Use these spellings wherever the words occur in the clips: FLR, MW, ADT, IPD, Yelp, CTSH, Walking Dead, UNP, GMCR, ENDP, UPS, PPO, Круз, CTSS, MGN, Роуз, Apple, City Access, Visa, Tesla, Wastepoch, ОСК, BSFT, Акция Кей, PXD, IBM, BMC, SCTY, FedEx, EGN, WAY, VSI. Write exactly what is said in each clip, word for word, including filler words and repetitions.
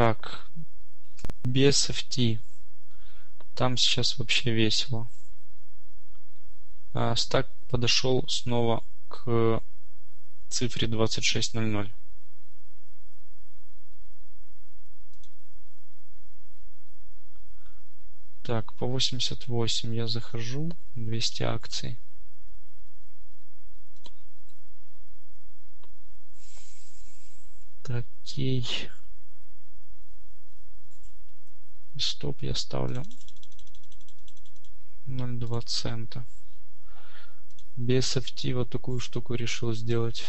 Так, би эс эф ти. Там сейчас вообще весело. А стак подошел снова к цифре двадцать шесть ноль ноль. Так, по восемьдесят восемь я захожу, двести акций. Так, Кей. Стоп я ставлю ноль целых два цента. би эс эф ти вот такую штуку решил сделать.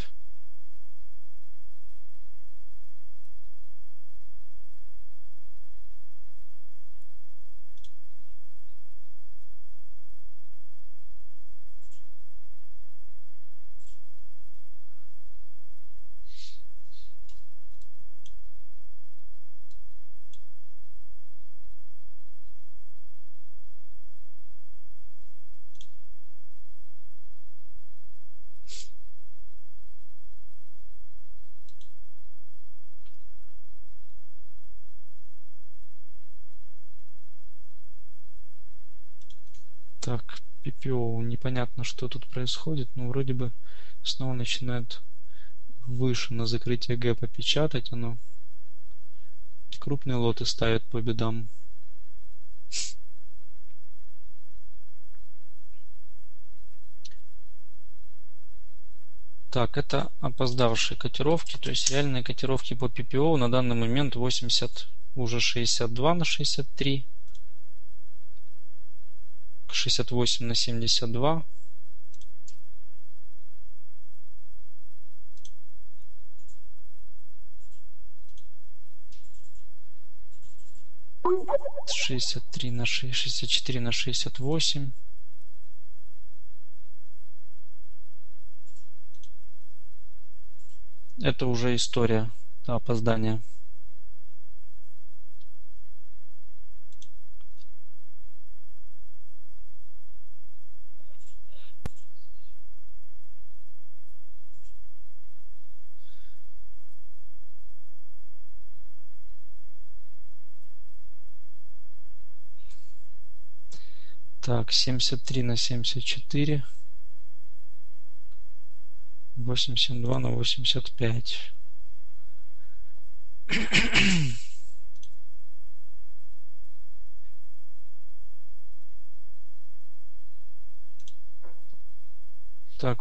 Так, пи пи о, непонятно, что тут происходит, но вроде бы снова начинает выше на закрытие гэпа печатать оно. Крупные лоты ставят по бедам. Так, это опоздавшие котировки, то есть реальные котировки по пи пи о на данный момент восемьдесят, уже шестьдесят два на шестьдесят три. шестьдесят восемь на семьдесят два. шестьдесят три на шесть, шестьдесят четыре на шестьдесят восемь. Это уже история опоздания. Так, семьдесят три на семьдесят четыре, восемьдесят два на восемьдесят пять. Так,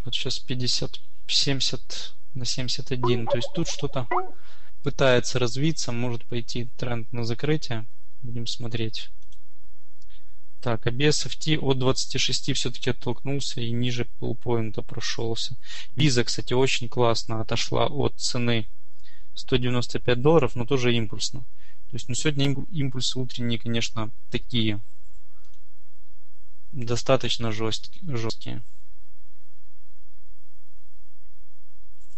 вот сейчас пятьдесят, семьдесят на семьдесят один. То есть тут что-то пытается развиться, может пойти тренд на закрытие. Будем смотреть. Так, а би эс эф ти от двадцати шести все-таки оттолкнулся и ниже полпоинта прошелся. Visa, кстати, очень классно отошла от цены сто девяносто пять долларов, но тоже импульсно. То есть, ну, сегодня импульсы утренние, конечно, такие. Достаточно жесткие.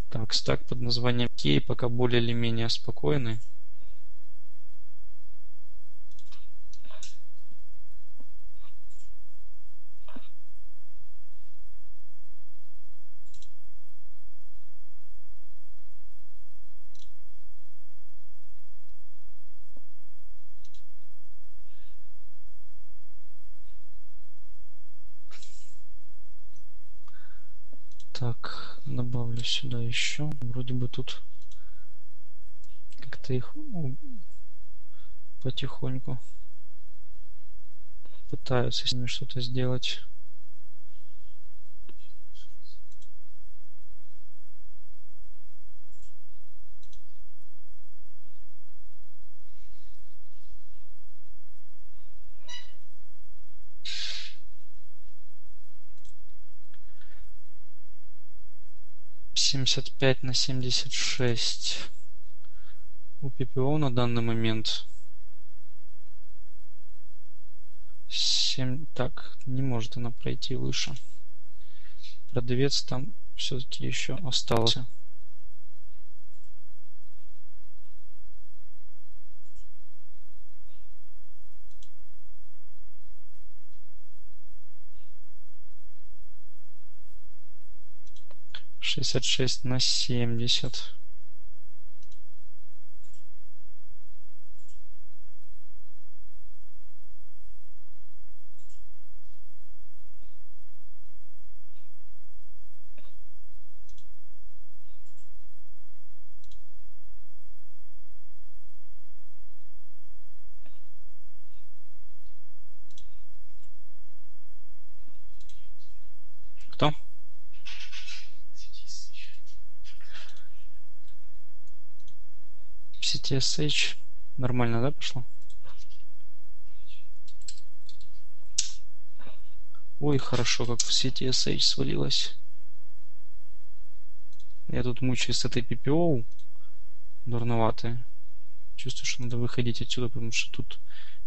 Так, стак под названием Кей пока более или менее спокойный. Так, добавлю сюда еще. Вроде бы тут как-то их потихоньку пытаются с ними что-то сделать. семьдесят пять на семьдесят шесть у пи пи о на данный момент. семь... Так, не может она пройти выше. Продавец там все-таки еще остался. шестьдесят шесть на семьдесят. си ти эс эйч нормально, да, пошло? Ой, хорошо, как в си ти эс эйч свалилось. Я тут мучаюсь с этой пи пи о, дурноватые. Чувствую, что надо выходить отсюда, потому что тут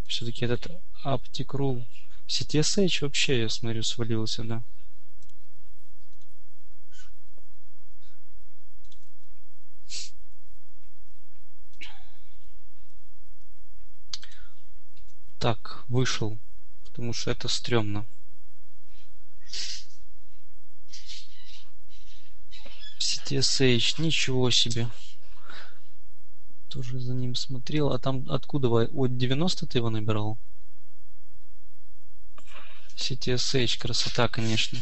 все-таки этот Optic Rule. си ти эс эйч вообще, я смотрю, свалился, да. Так, вышел, потому что это стрёмно. си ти эс эйч, ничего себе. Тоже за ним смотрел. А там откуда? От девяносто ты его набирал? си ти эс эйч, красота, конечно.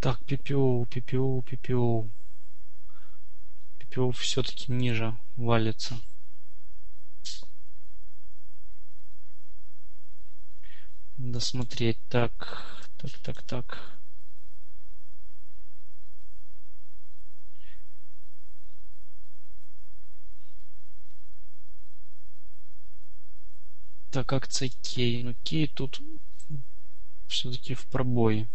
Так, пи пи о, пи пи о, пи пи о. пи пи о все-таки ниже валится. Надо смотреть. Так, так, так, так. Так, акция Кей. Ну, Кей тут все-таки в пробое.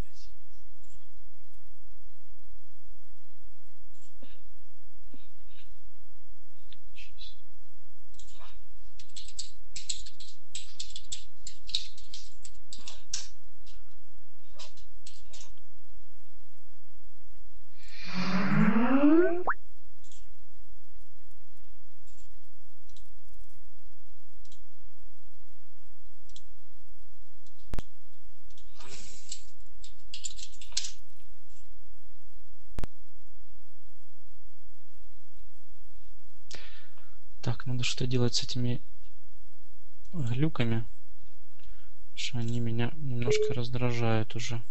Что делать с этими глюками, что они меня немножко раздражают уже.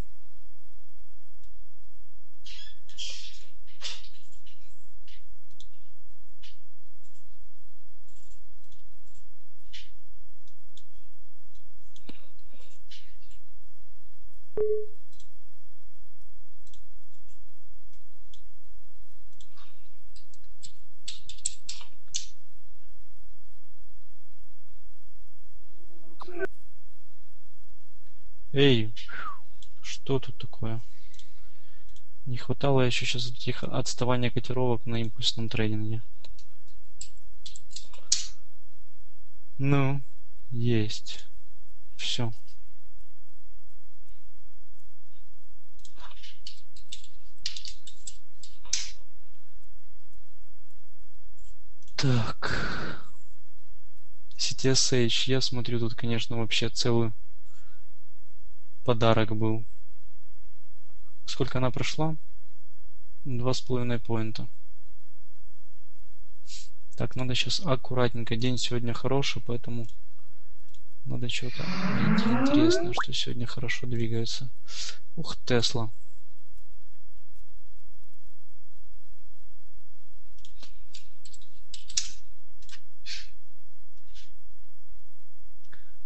Эй, что тут такое? Не хватало еще сейчас таких отставаний котировок на импульсном трейдинге. Ну, есть. Все. Так. си ти эс эйч. Я смотрю тут, конечно, вообще целую подарок был. Сколько она прошла? Два с половиной поинта. Так, надо сейчас аккуратненько. День сегодня хороший, поэтому надо что-то найти интересное, что сегодня хорошо двигается. Ух, Tesla.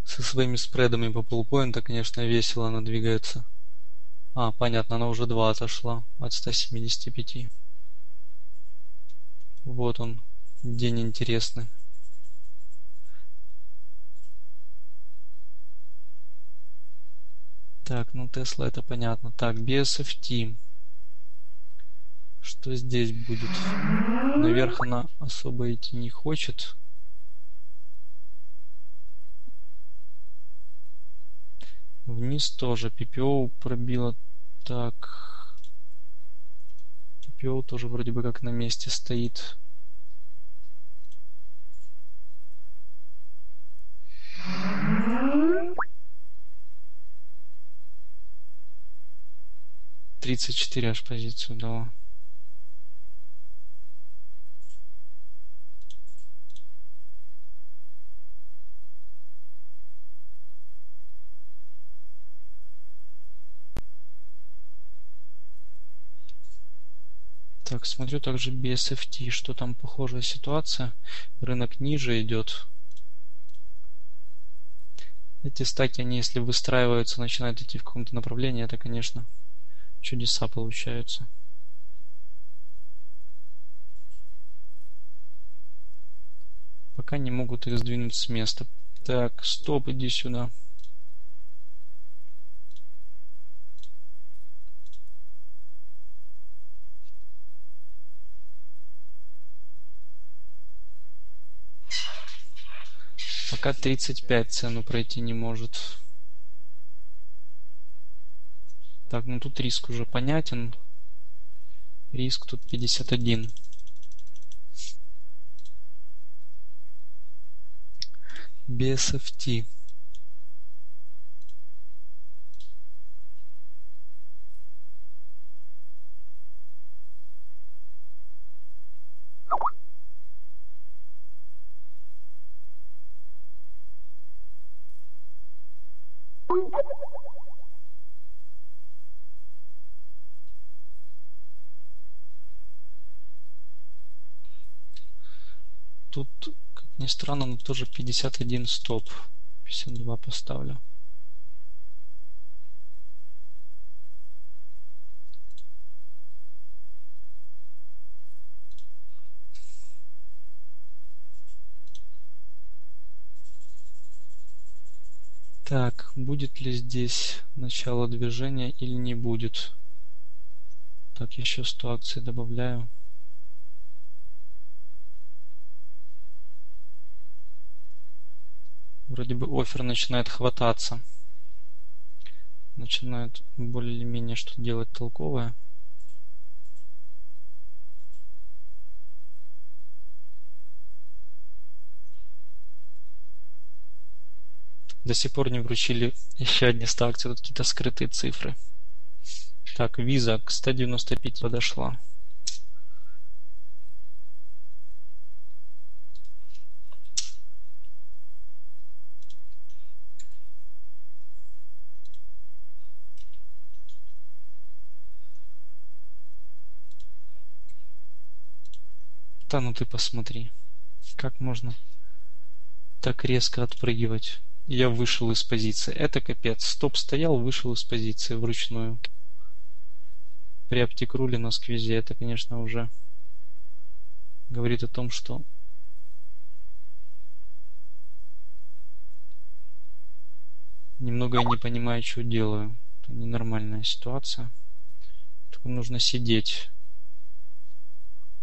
Со своими спредами по полпоинта, конечно, весело она двигается. А, понятно, она уже два отошла от ста семидесяти пяти. Вот он, день интересный. Так, ну Tesla это понятно. Так, би эс эф ти. Что здесь будет? Наверх она особо идти не хочет. Вниз тоже. пи пи о пробила. Так. пи пи о тоже вроде бы как на месте стоит. тридцать четыре аж позицию дала. Так, смотрю также би эс эф ти, что там похожая ситуация. Рынок ниже идет. Эти стаки, они если выстраиваются, начинают идти в каком-то направлении, это, конечно, чудеса получаются. Пока не могут их сдвинуть с места. Так, стоп, иди сюда. Пока тридцать пять цену пройти не может. Так, ну тут риск уже понятен. Риск тут пятьдесят один. би эс эф ти. Тут, как ни странно, но тоже пятьдесят один стоп. пятьдесят два поставлю. Так, будет ли здесь начало движения или не будет? Так, еще сто акций добавляю. Вроде бы оффер начинает хвататься. Начинает более-менее что делать толковое. До сих пор не вручили еще одни сто акций. Тут какие-то скрытые цифры. Так, Visa к ста девяноста пяти подошла. Да, ну ты посмотри, как можно так резко отпрыгивать. Я вышел из позиции. Это капец. Стоп стоял, вышел из позиции вручную. При оптикруле на сквизе это, конечно, уже говорит о том, что немного я не понимаю, что делаю. Это ненормальная ситуация. Только нужно сидеть.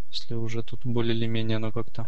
Если уже тут более или менее оно как-то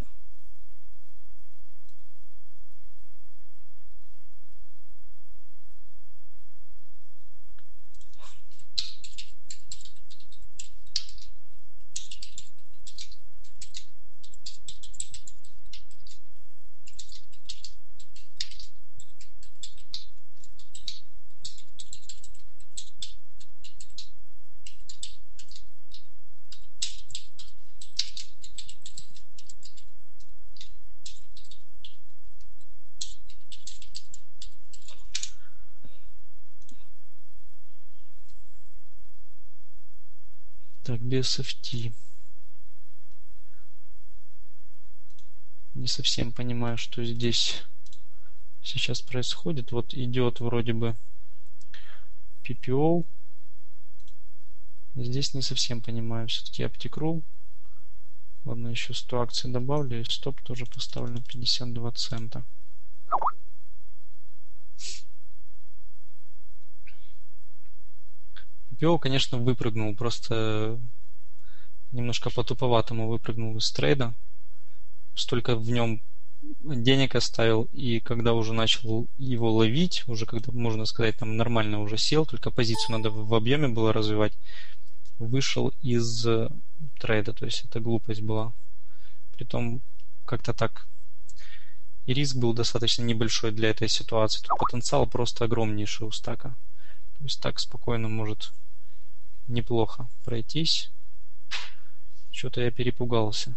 Так, би эс эф ти. Не совсем понимаю, что здесь сейчас происходит. Вот идет вроде бы пи пи о. Здесь не совсем понимаю. Все-таки аптекрул. Ладно, еще сто акций добавлю. И стоп тоже поставлю пятьдесят два цента. пи пи о, конечно, выпрыгнул. Просто немножко по-туповатому выпрыгнул из трейда. Столько в нем денег оставил, и когда уже начал его ловить, уже когда, можно сказать, там нормально уже сел, только позицию надо в объеме было развивать, вышел из трейда, то есть это глупость была. Притом как-то так. И риск был достаточно небольшой для этой ситуации. Тут потенциал просто огромнейший у стака. То есть так спокойно может неплохо пройтись. Что-то я перепугался.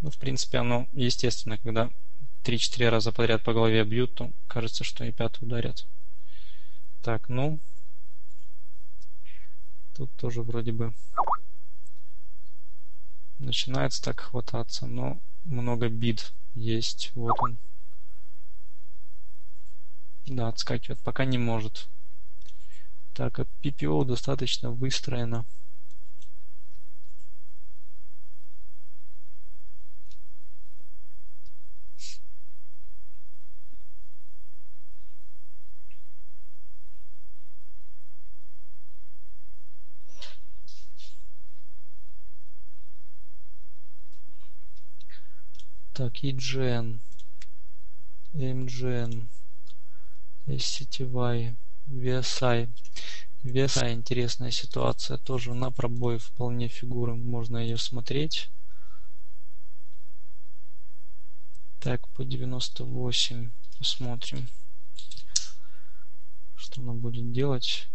Ну, в принципе, оно естественно, когда три-четыре раза подряд по голове бьют, то кажется, что и пятый ударят. Так, ну. Тут тоже вроде бы начинается так хвататься, но много бит есть. Вот он. Да, отскакивает. Пока не может. Так, от пи пи о достаточно выстроено. Так, и джи эн, эм джи эн, эс си ти уай, ви эс ай. ви эс ай интересная ситуация, тоже на пробой вполне фигуры, можно ее смотреть. Так, по девяносто восемь посмотрим, что она будет делать.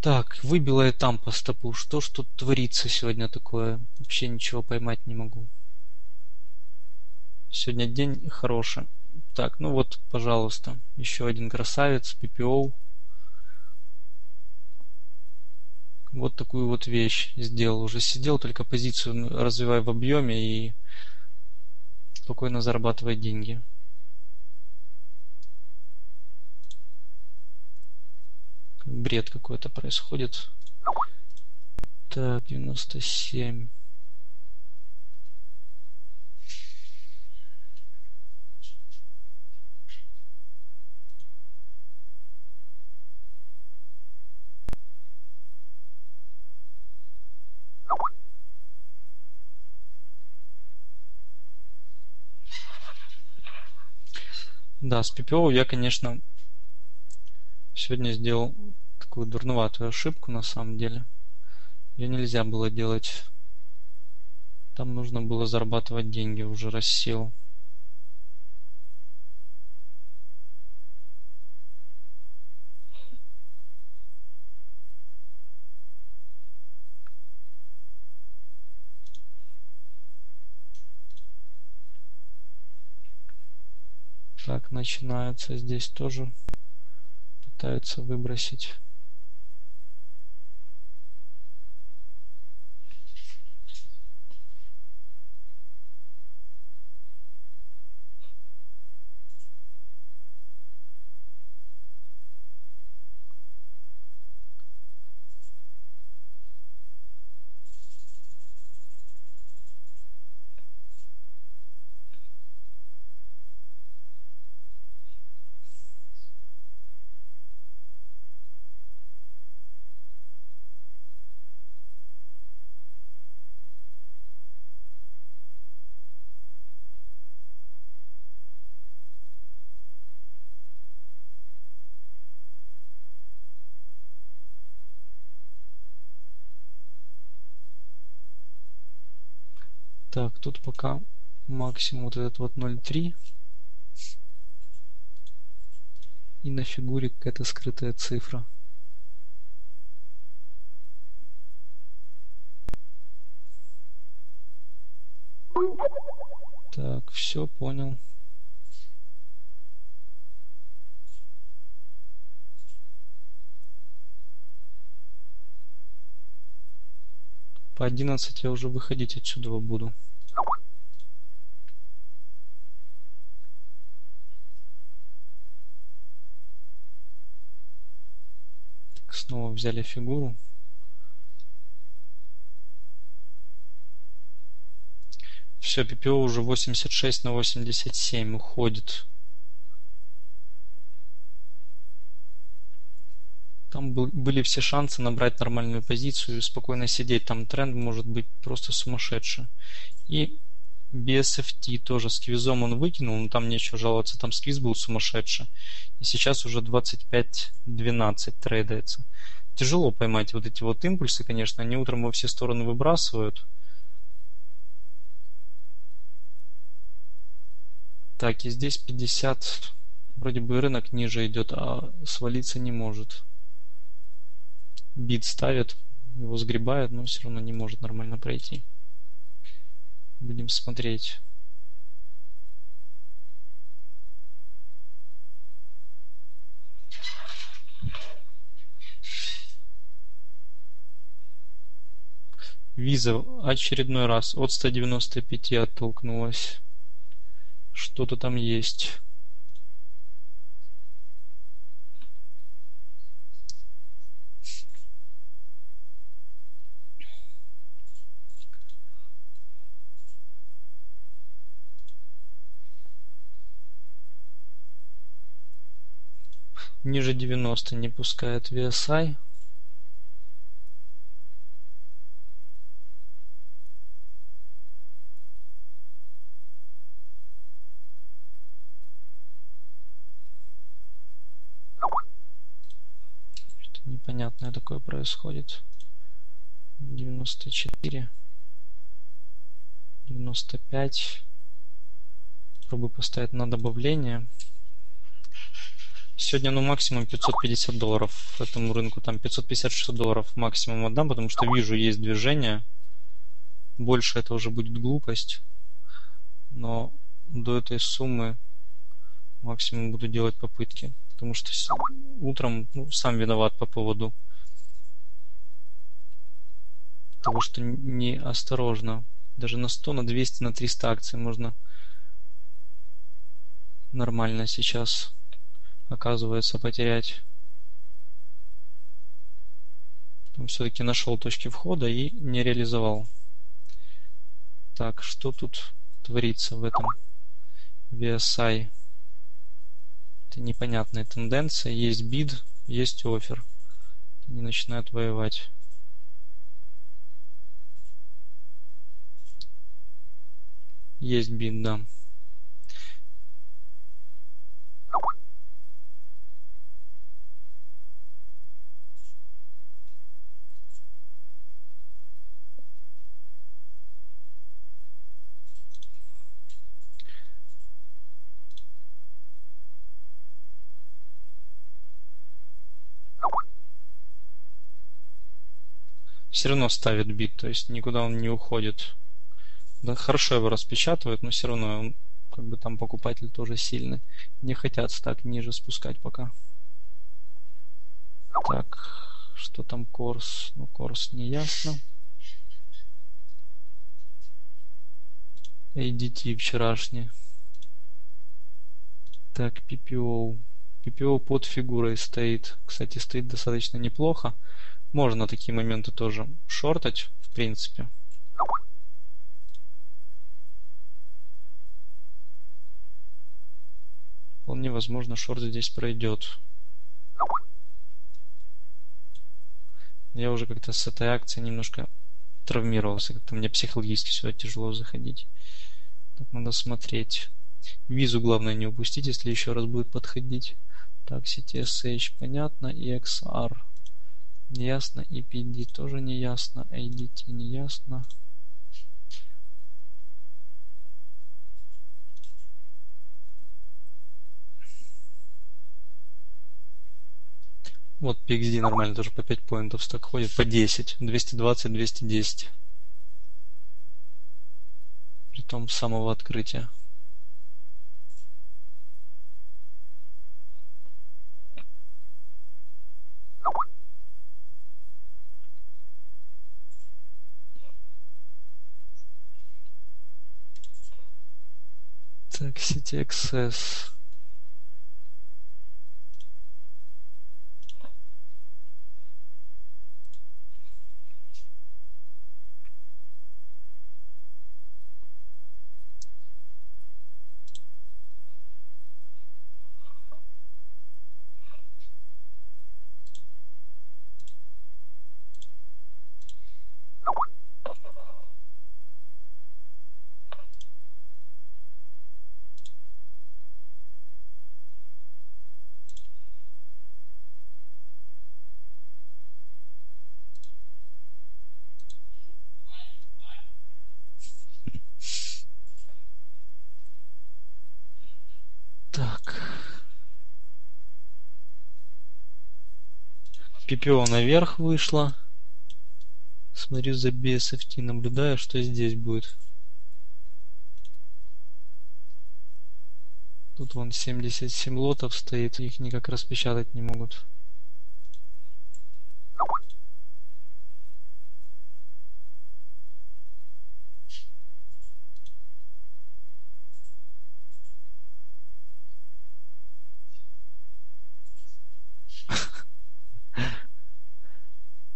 Так, выбила я там по стопу. Что ж тут творится сегодня такое? Вообще ничего поймать не могу. Сегодня день хороший. Так, ну вот, пожалуйста, еще один красавец, пи пи о. Вот такую вот вещь сделал. Уже сидел, только позицию развивай в объеме и спокойно зарабатывай деньги. Бред какой-то происходит. Так, девяносто семь. Да, с пи пи о я, конечно, сегодня сделал такую дурноватую ошибку, на самом деле. Ее нельзя было делать. Там нужно было зарабатывать деньги, уже рассел. Так, начинается здесь тоже. Пытаются выбросить. Так, тут пока максимум вот этот вот ноль три. И на фигуре какая-то скрытая цифра. Так, все, понял. По одиннадцать я уже выходить отсюда буду. Так, снова взяли фигуру. Все, пи пи о уже восемьдесят шесть на восемьдесят семь уходит. Там были все шансы набрать нормальную позицию и спокойно сидеть. Там тренд может быть просто сумасшедший. И би эс эф ти тоже сквизом он выкинул, но там нечего жаловаться. Там сквиз был сумасшедший. И сейчас уже двадцать пять двенадцать трейдается. Тяжело поймать вот эти вот импульсы, конечно. Они утром во все стороны выбрасывают. Так, и здесь пятьдесят. Вроде бы рынок ниже идет, а свалиться не может. Бит ставит, его сгребает, но все равно не может нормально пройти. Будем смотреть. Виза очередной раз от ста девяноста пяти оттолкнулась. Что-то там есть. Ниже девяноста не пускает ви эс ай. Что-то непонятное такое происходит. девяносто четыре, девяносто пять. Пробую поставить на добавление. Сегодня, ну, максимум пятьсот пятьдесят долларов этому рынку. Там пятьсот пятьдесят-шестьсот долларов максимум отдам, потому что вижу, есть движение. Больше это уже будет глупость. Но до этой суммы максимум буду делать попытки. Потому что утром, ну, сам виноват по поводу того, что неосторожно. Даже на сто, на двести, на триста акций можно нормально сейчас, оказывается, потерять. Все-таки нашел точки входа и не реализовал. Так, что тут творится в этом ви эс ай? Это непонятная тенденция. Есть бид, есть оффер. Они начинают воевать. Есть бид, да. Все равно ставит бит, то есть никуда он не уходит. Да, хорошо его распечатывают, но все равно он, как бы, там покупатель тоже сильный. Не хотят так ниже спускать пока. Так, что там курс? Ну, курс не ясно. эй ди ти вчерашний. Так, пи пи о. пи пи о под фигурой стоит. Кстати, стоит достаточно неплохо. Можно такие моменты тоже шортать, в принципе. Вполне возможно, шорт здесь пройдет. Я уже как-то с этой акцией немножко травмировался. Как-то мне психологически сюда тяжело заходить. Так, надо смотреть. Визу главное не упустить, если еще раз будет подходить. Так, си ти эс эйч понятно, и экс ар. Неясно, и пи ди тоже неясно, эй ди ти неясно. Вот пи экс ди нормально, тоже по пять поинтов стак ходит, по десять, двести двадцать, двести десять. Притом с самого открытия. Так, City Access. пи пи о наверх вышло. Смотрю за би эс эф ти, наблюдаю, что здесь будет. Тут вон семьдесят семь лотов стоит, их никак распечатать не могут.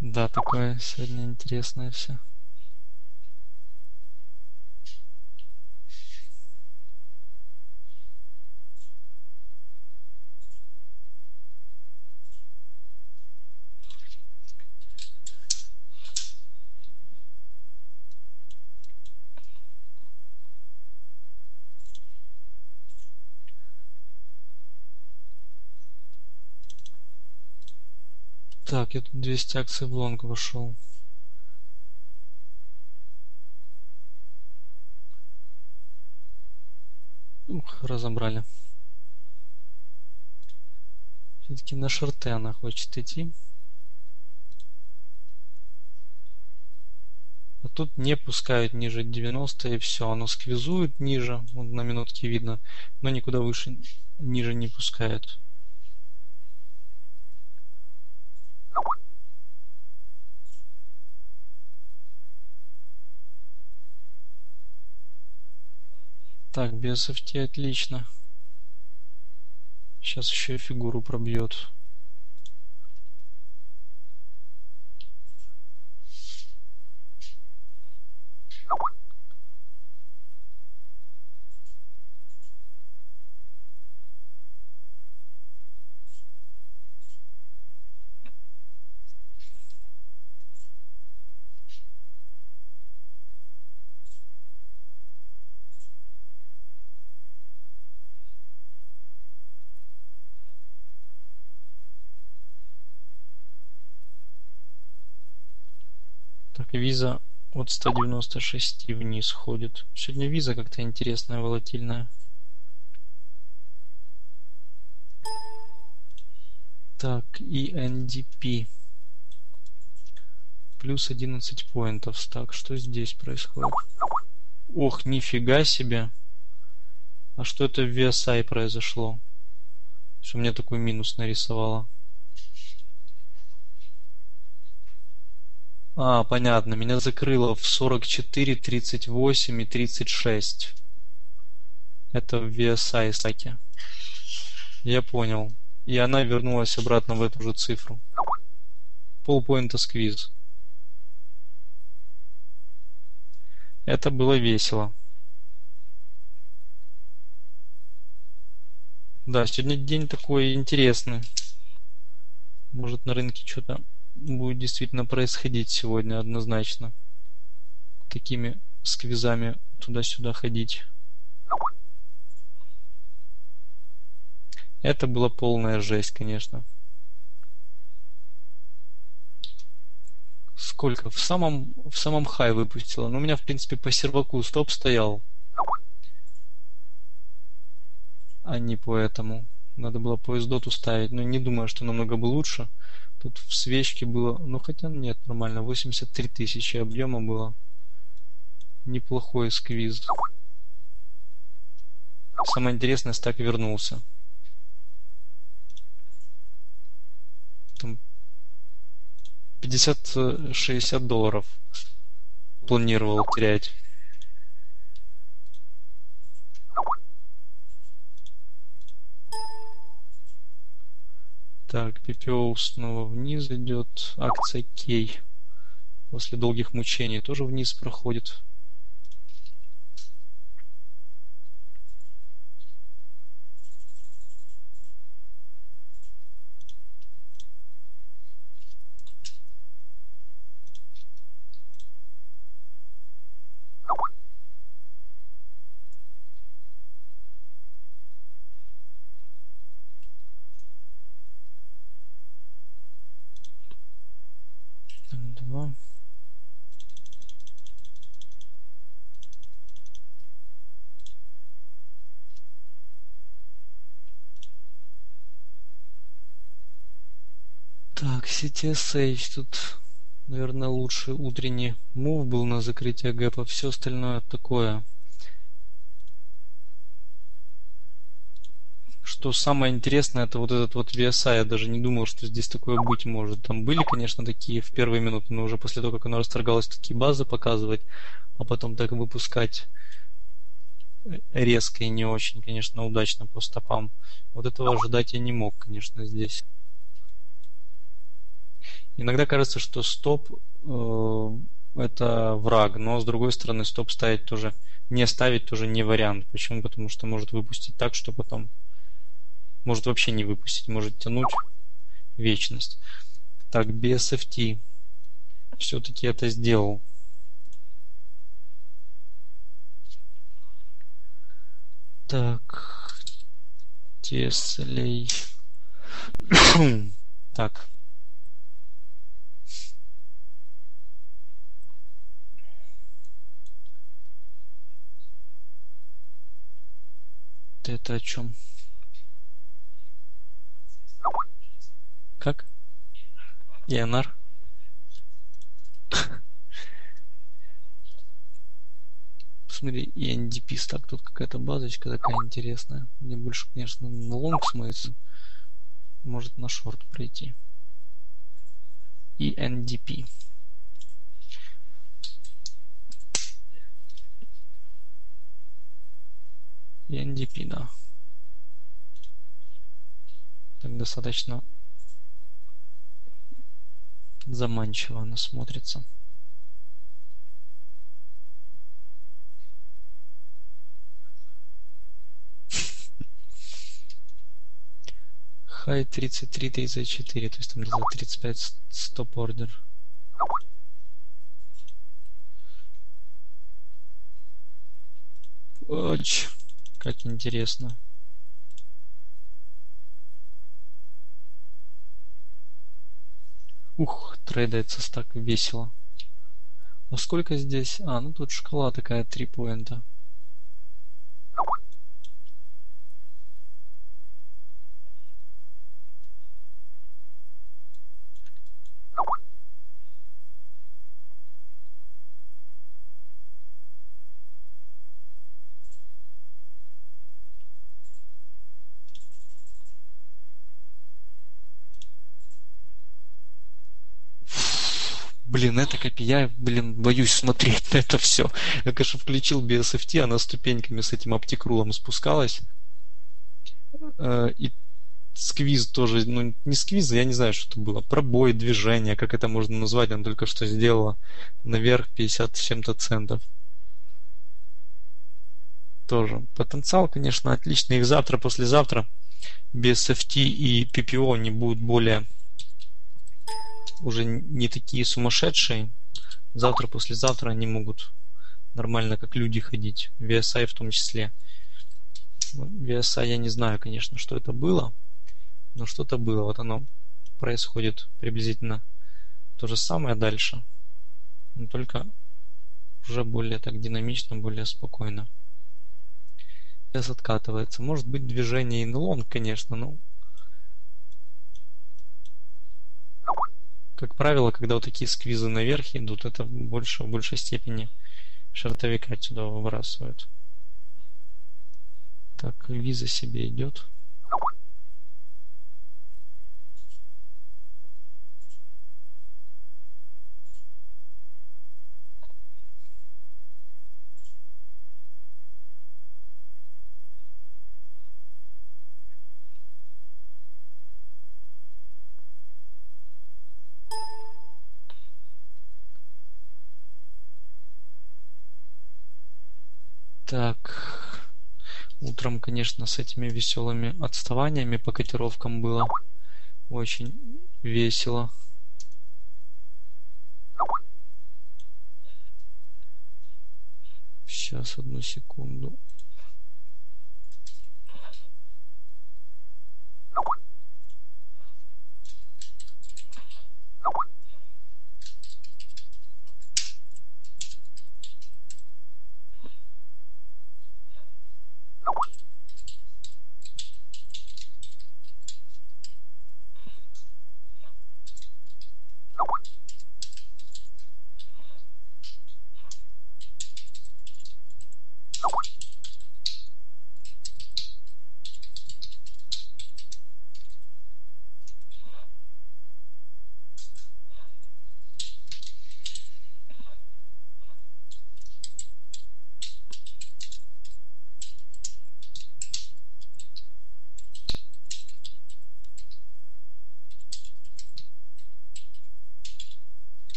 Да, такое сегодня интересное все. Так, я тут двести акций в лонг вошел. Ух, разобрали. Все-таки на шорты она хочет идти. А тут не пускают ниже девяноста, и все. Оно сквизует ниже, вот на минутке видно, но никуда выше, ниже не пускают. Так, би эс эф ти отлично. Сейчас еще и фигуру пробьет. Виза от ста девяноста шести вниз ходит. Сегодня виза как-то интересная, волатильная. Так, и эн ди пи. Плюс одиннадцать поинтов. Так, что здесь происходит? Ох, нифига себе. А что это в ви эс ай произошло? Что мне такой минус нарисовало? А, понятно, меня закрыло в сорок четыре, тридцать восемь и тридцать шесть. Это в ви эс ай саке. Я понял. И она вернулась обратно в эту же цифру. Полпоинта сквиз. Это было весело. Да, сегодня день такой интересный. Может, на рынке что-то будет действительно происходить сегодня однозначно. Такими сквизами туда-сюда ходить. Это была полная жесть, конечно. Сколько? В самом, в самом хай выпустила. Но у меня, в принципе, по серваку стоп стоял. А не поэтому. Надо было по эс дот ставить. Но не думаю, что намного бы лучше. Тут в свечке было, ну хотя нет, нормально, восемьдесят три тысячи объема было. Неплохой сквиз. Самое интересное, стак вернулся. пятьдесят-шестьдесят долларов планировал терять. Так, пи пи о снова вниз идет. Акция Кей после долгих мучений тоже вниз проходит. Так, си ти эс эйч тут, наверное, лучший утренний мув был на закрытие гэпа, все остальное такое. Что самое интересное, это вот этот вот ви эс ай. Я даже не думал, что здесь такое быть может. Там были, конечно, такие в первые минуты, но уже после того, как оно расторгалось, такие базы показывать, а потом так выпускать резко и не очень, конечно, удачно по стопам. Вот этого ожидать я не мог, конечно, здесь. Иногда кажется, что стоп э, это враг, но с другой стороны стоп ставить тоже, не ставить тоже не вариант. Почему? Потому что может выпустить так, что потом может вообще не выпустить, может тянуть вечность. Так, би эс эф ти все-таки это сделал. Так, Tesla. Так. Это о чем? Как? и эн ар? Посмотри, и эн ди пи стак. Тут какая-то базочка такая интересная. Мне больше, конечно, на лонг смыться. Может на шорт пройти. и эн ди пи. и эн ди пи, да. Так достаточно заманчиво она смотрится. Хай тридцать три тридцать четыре, то есть там где-то тридцать пять стоп-ордер. Оч. Как интересно. Ух, трейдается так весело. А сколько здесь? А, ну тут шкала такая, три поинта. Блин, это копия, блин, боюсь смотреть на это все. Я, конечно, включил би эс эф ти, она ступеньками с этим оптикрулом спускалась. И сквиз тоже, ну не сквиз, я не знаю, что это было. Пробой, движение, как это можно назвать, она только что сделала наверх пятьдесят с чем-то центов. Тоже потенциал, конечно, отличный. Их завтра, послезавтра би эс эф ти и пи пи о не будут более... уже не такие сумасшедшие. Завтра, послезавтра они могут нормально, как люди, ходить. ви эс ай в том числе. ви эс ай я не знаю, конечно, что это было, но что-то было. Вот оно происходит приблизительно то же самое дальше, но только уже более так динамично, более спокойно. Сейчас откатывается. Может быть движение инлонг, конечно, но как правило, когда вот такие сквизы наверх идут, это больше, в большей степени шортовика отсюда выбрасывают. Так, виза себе идет. Так, утром, конечно, с этими веселыми отставаниями по котировкам было очень весело. Сейчас, одну секунду.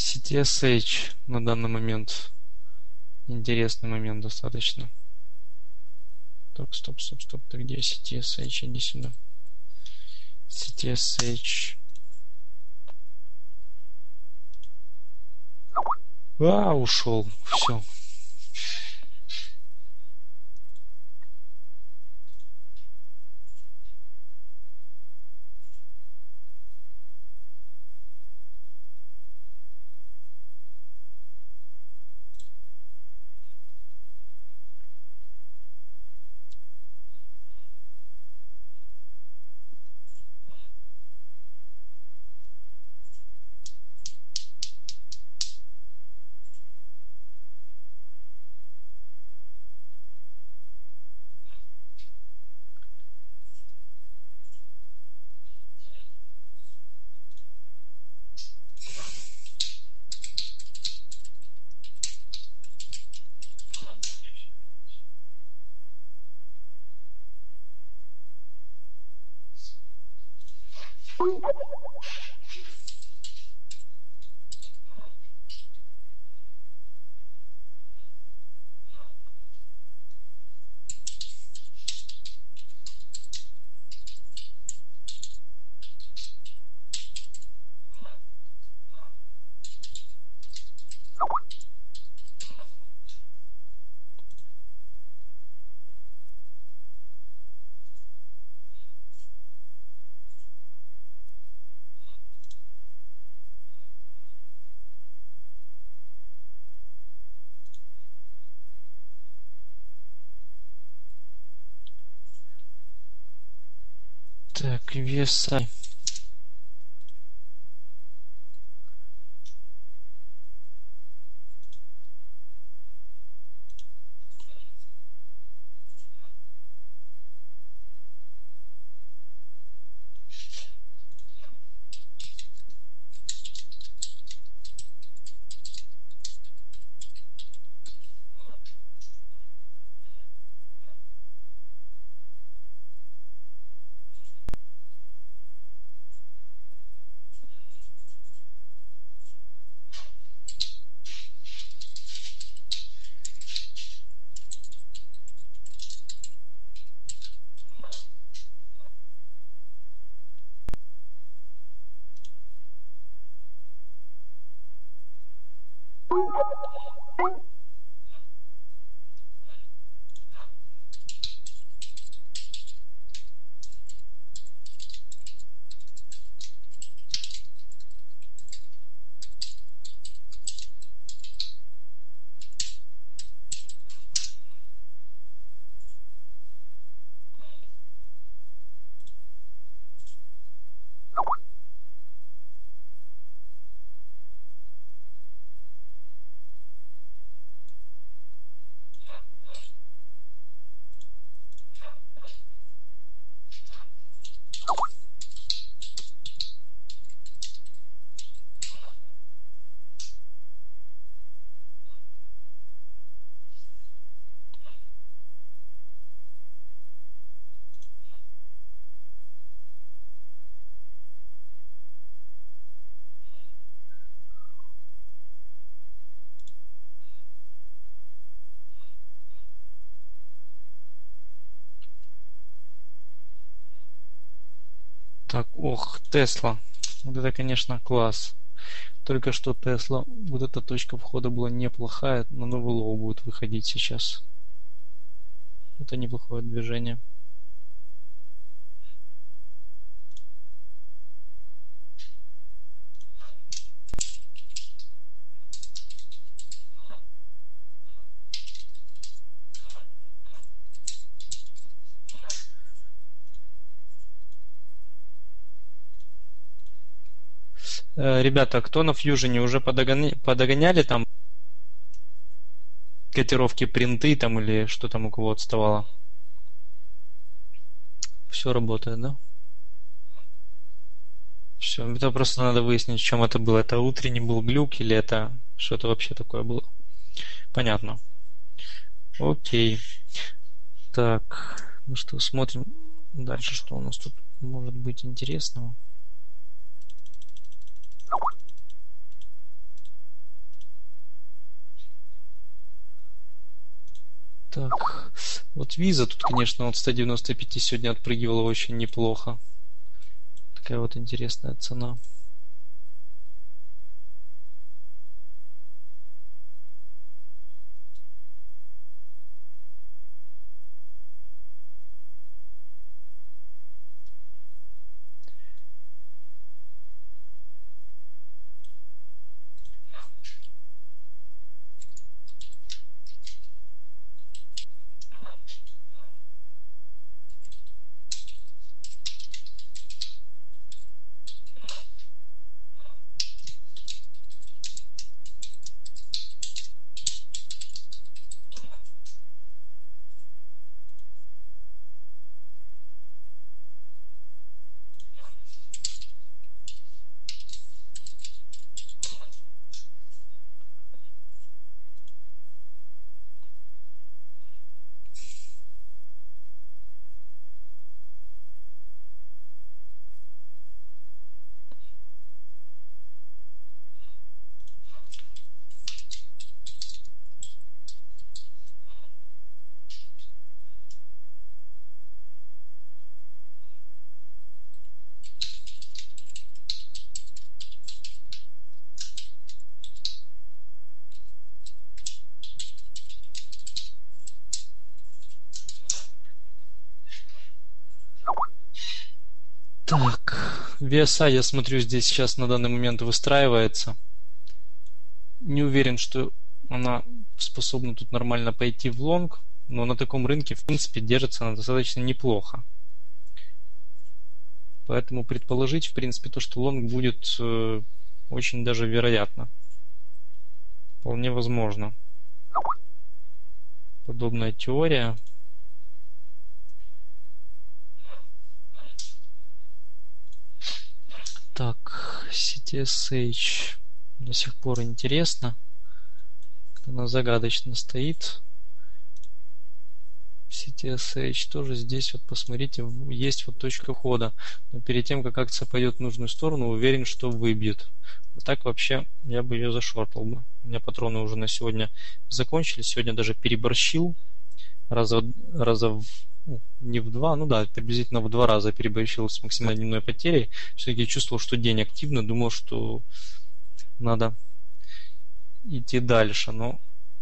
си ти эс эйч на данный момент интересный момент достаточно. Так, стоп, стоп, стоп, ты где? си ти эс эйч, иди сюда. си ти эс эйч. А, ушел. Все. Так, ви эс ай. Так, ох, Tesla. Вот это, конечно, класс. Только что Tesla. Вот эта точка входа была неплохая. На новый лоу будет выходить сейчас. Это неплохое движение. Ребята, кто на фьюжине уже подогоня... подогоняли там котировки, принты там или что там у кого отставало? Все работает, да? Все, это просто надо выяснить, в чем это было. Это утренний был глюк или это что-то вообще такое было? Понятно. Окей. Так, ну что, смотрим дальше, что у нас тут может быть интересного. Так, вот Visa тут, конечно, от сто девяносто пять сегодня отпрыгивала очень неплохо. Такая вот интересная цена. Так, ви эс ай, я смотрю, здесь сейчас на данный момент выстраивается. Не уверен, что она способна тут нормально пойти в лонг, но на таком рынке, в принципе, держится она достаточно неплохо. Поэтому предположить, в принципе, то, что лонг будет э, очень даже вероятно. Вполне возможно. Подобная теория. Так, си ти эс эйч до сих пор интересно. Она загадочно стоит. си ти эс эйч тоже здесь, вот посмотрите, есть вот точка хода. Но перед тем, как акция пойдет в нужную сторону, уверен, что выбьет. А так вообще я бы ее зашортал бы. У меня патроны уже на сегодня закончились. Сегодня даже переборщил. Раза, раза в... не в два, ну да, приблизительно в два раза переборщил с максимальной дневной потерей. Все-таки чувствовал, что день активно, думал, что надо идти дальше. Но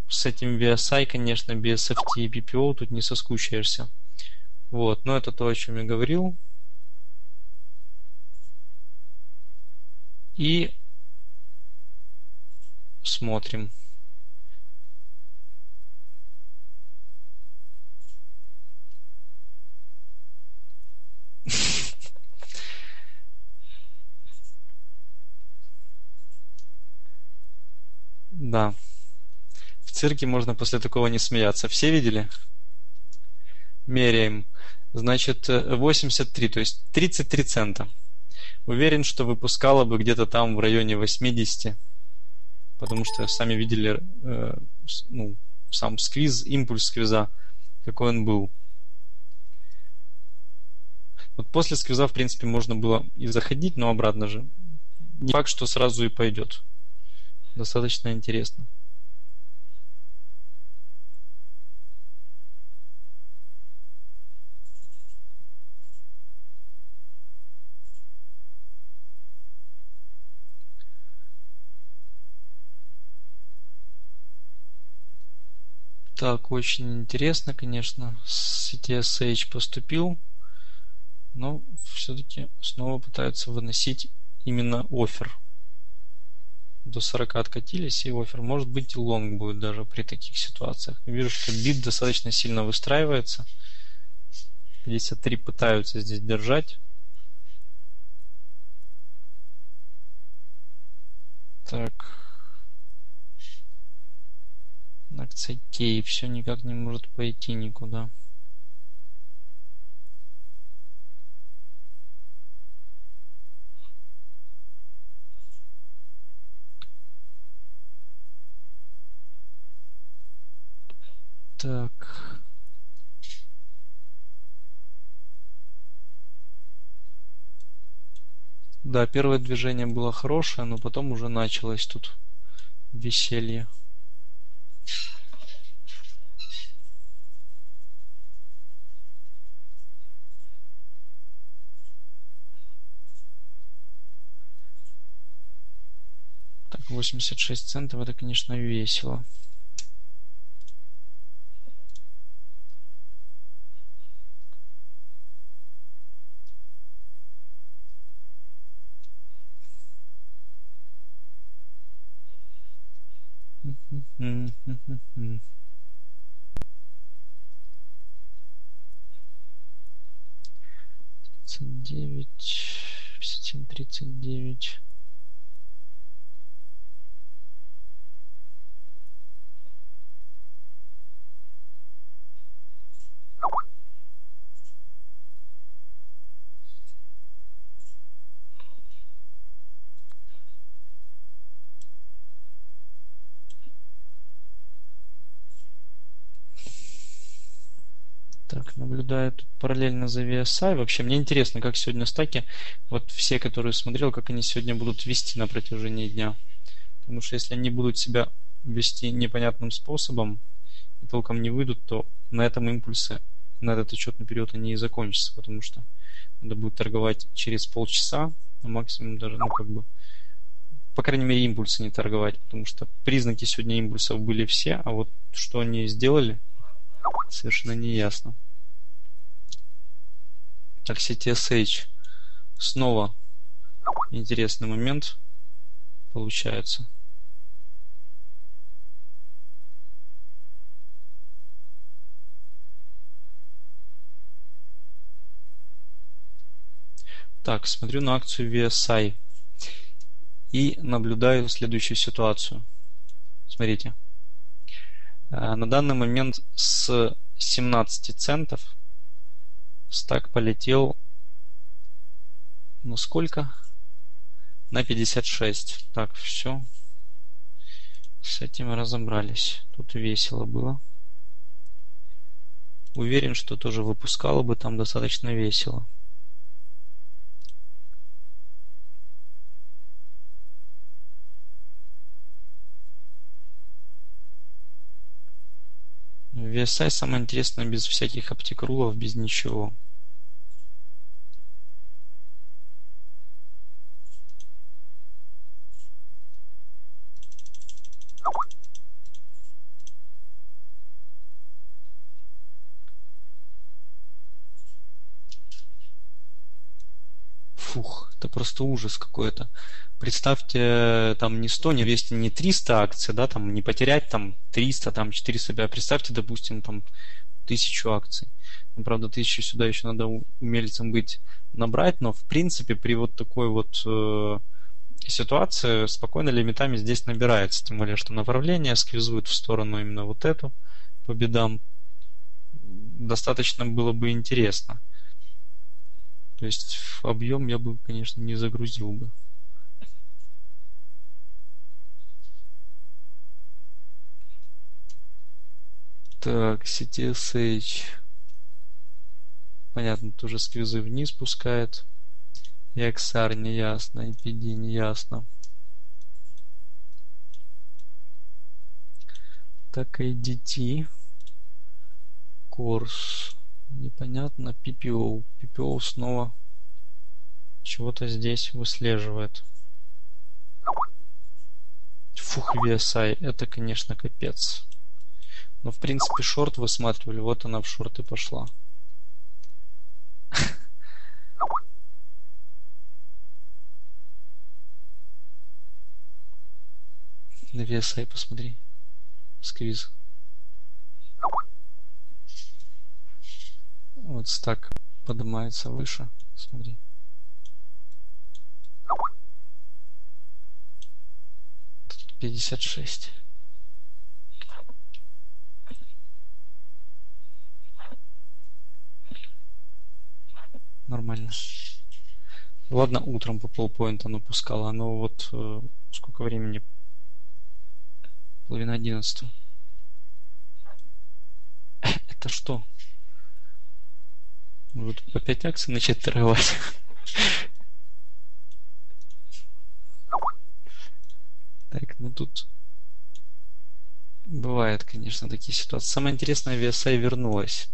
с этим ви эс ай, конечно, би эс эф ти и пи пи о тут не соскучаешься. Вот, но это то, о чем я говорил. И смотрим. Да. В цирке можно после такого не смеяться. Все видели? Меряем. Значит, восемьдесят три, то есть тридцать три цента. Уверен, что выпускала бы где-то там в районе восьмидесяти. Потому что сами видели э, ну, сам сквиз, импульс сквиза, какой он был. Вот после сквиза, в принципе, можно было и заходить, но обратно же. Не факт, что сразу и пойдет. Достаточно интересно. Так, очень интересно, конечно, си ти эс эйч поступил, но все-таки снова пытаются выносить именно оффер. До сорока откатились, и оффер, может быть, и лонг будет даже при таких ситуациях. Вижу, что бит достаточно сильно выстраивается. пятьдесят три пытаются здесь держать. Так. Акция Кей все никак не может пойти никуда. Так. Да, первое движение было хорошее, но потом уже началось тут веселье. Так, восемьдесят шесть центов, это, конечно, весело. тридцать девять, пятьдесят семь, тридцать девять. Наблюдаю тут параллельно за ви эс ай. Вообще, мне интересно, как сегодня стаки, вот все, которые смотрел, как они сегодня будут вести на протяжении дня. Потому что если они будут себя вести непонятным способом и толком не выйдут, то на этом импульсы, на этот отчетный период они и закончатся, потому что надо будет торговать через полчаса, а максимум даже, ну, как бы, по крайней мере, импульсы не торговать, потому что признаки сегодня импульсов были все, а вот что они сделали, совершенно не ясно. Так, си ти эс эйч. Снова интересный момент получается. Так, смотрю на акцию ви эс ай и наблюдаю следующую ситуацию. Смотрите. На данный момент с семнадцати центов стак полетел на сколько? На пятьдесят шесть. Так, все. С этим разобрались. Тут весело было. Уверен, что тоже выпускало бы там достаточно весело. ви эс ай самое интересное без всяких оптикрулов, без ничего. Фух, это просто ужас какой-то. Представьте, там не сто, не двести, не триста акций, да, там не потерять там триста, там четыреста, а представьте, допустим, там тысячу акций. Ну, правда, тысячу сюда еще надо умельцем быть набрать, но в принципе при вот такой вот э, ситуации спокойно лимитами здесь набирается, тем более, что направление сквизует в сторону именно вот эту по бедам. Достаточно было бы интересно. То есть в объем я бы, конечно, не загрузил бы. Так, си ти эс эйч. Понятно, тоже сквизы вниз пускает. и экс ар не ясно, ай пи ди не ясно. Так, эй ди ти. Курс. Непонятно. пи пи о. пи пи о снова чего-то здесь выслеживает. Фух, ви эс ай. Это, конечно, капец. Ну, в принципе, шорт высматривали. Вот она в шорты пошла. На ви эс ай посмотри. Сквиз. Вот стак поднимается выше. Смотри. Тут пятьдесят шесть. Нормально. Ладно, утром по полпоинта оно пускало. Оно вот э, сколько времени? Половина одиннадцатого. Это что? Может, по пять акций начать торговать? Так, ну тут бывают, конечно, такие ситуации. Самое интересное, ви эс ай вернулась.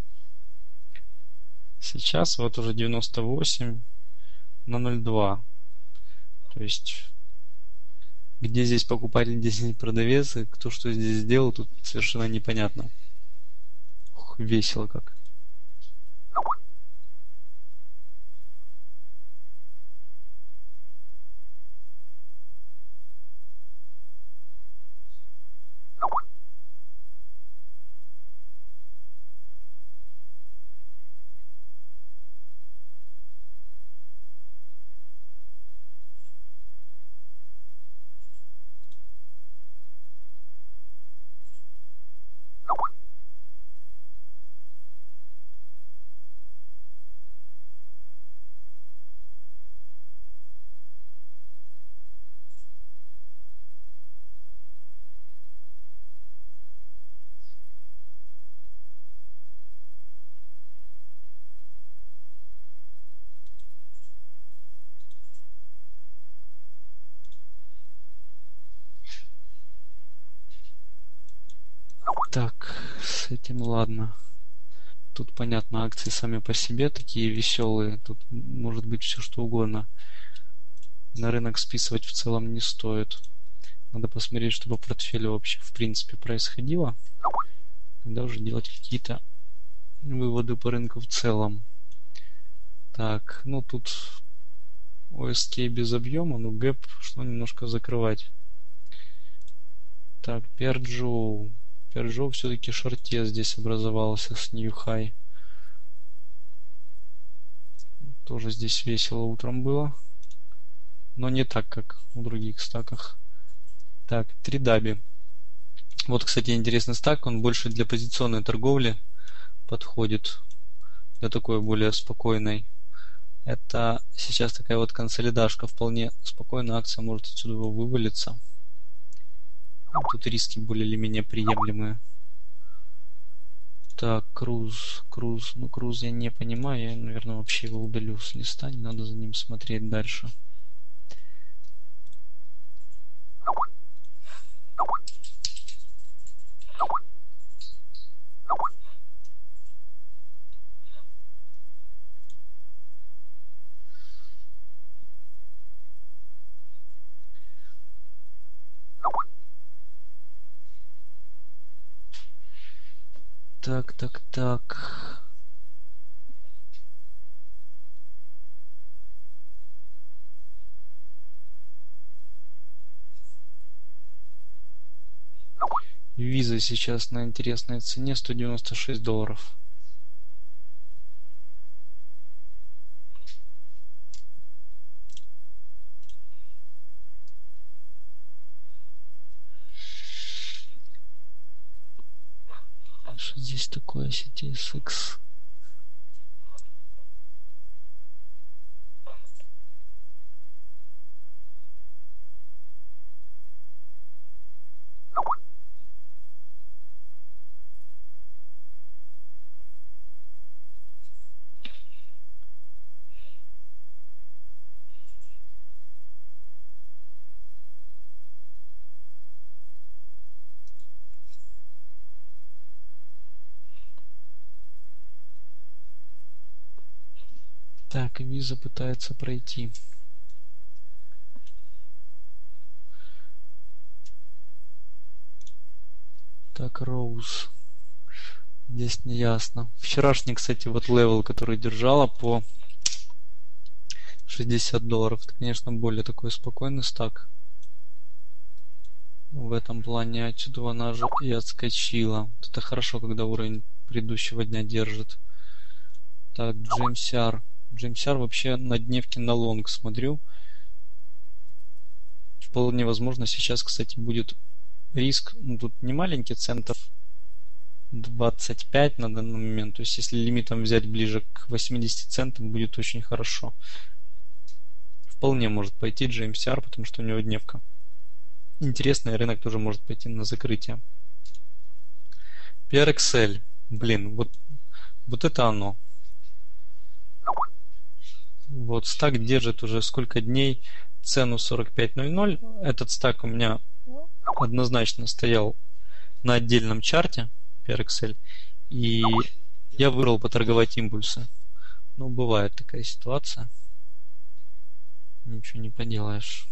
Сейчас вот уже девяносто восемь на ноль два. То есть, где здесь покупатель, где здесь продавец, и кто что здесь сделал, тут совершенно непонятно. Ох, весело как. Так, с этим ладно. Тут, понятно, акции сами по себе такие веселые. Тут может быть все что угодно. На рынок списывать в целом не стоит. Надо посмотреть, что по портфелю вообще в принципе происходило. Тогда уже делать какие-то выводы по рынку в целом. Так, ну тут ОСК без объема, ну гэп, что немножко закрывать. Так, пи ар джи о. пи ар джи о все-таки шорте здесь образовался с New High. Тоже здесь весело утром было. Но не так, как у других стаках. Так, три даби. Вот, кстати, интересный стак. Он больше для позиционной торговли подходит. Для такой более спокойной. Это сейчас такая вот консолидашка. Вполне спокойно акция может отсюда вывалиться. Тут риски более или менее приемлемые. Так, круз, круз. Ну, круз я не понимаю. Я, наверное, вообще его удалю с листа. Не надо за ним смотреть дальше. Так, так, так. Виза сейчас на интересной цене сто девяносто шесть долларов. Что здесь такое? си ти эс икс. Так, Visa пытается пройти. Так, Роуз. Здесь не ясно. Вчерашний, кстати, вот левел, который держала по шестьдесят долларов, это, конечно, более такой спокойный стак. В этом плане отсюда она же и отскочила. Это хорошо, когда уровень предыдущего дня держит. Так, джи эм си ар. джи эм си ар вообще на дневке на лонг смотрю. Вполне возможно, сейчас, кстати, будет риск. Ну, тут не маленький, центов двадцать пять на данный момент. То есть, если лимитом взять ближе к восьмидесяти центам, будет очень хорошо. Вполне может пойти джи эм си ар, потому что у него дневка. Интересный рынок тоже может пойти на закрытие. пи ар икс эл. Блин, вот, вот это оно. Вот стак держит уже сколько дней цену сорок пять ноль ноль. Этот стак у меня однозначно стоял на отдельном чарте пи ар икс эл. И я выбрал поторговать импульсы. Ну, бывает такая ситуация. Ничего не поделаешь.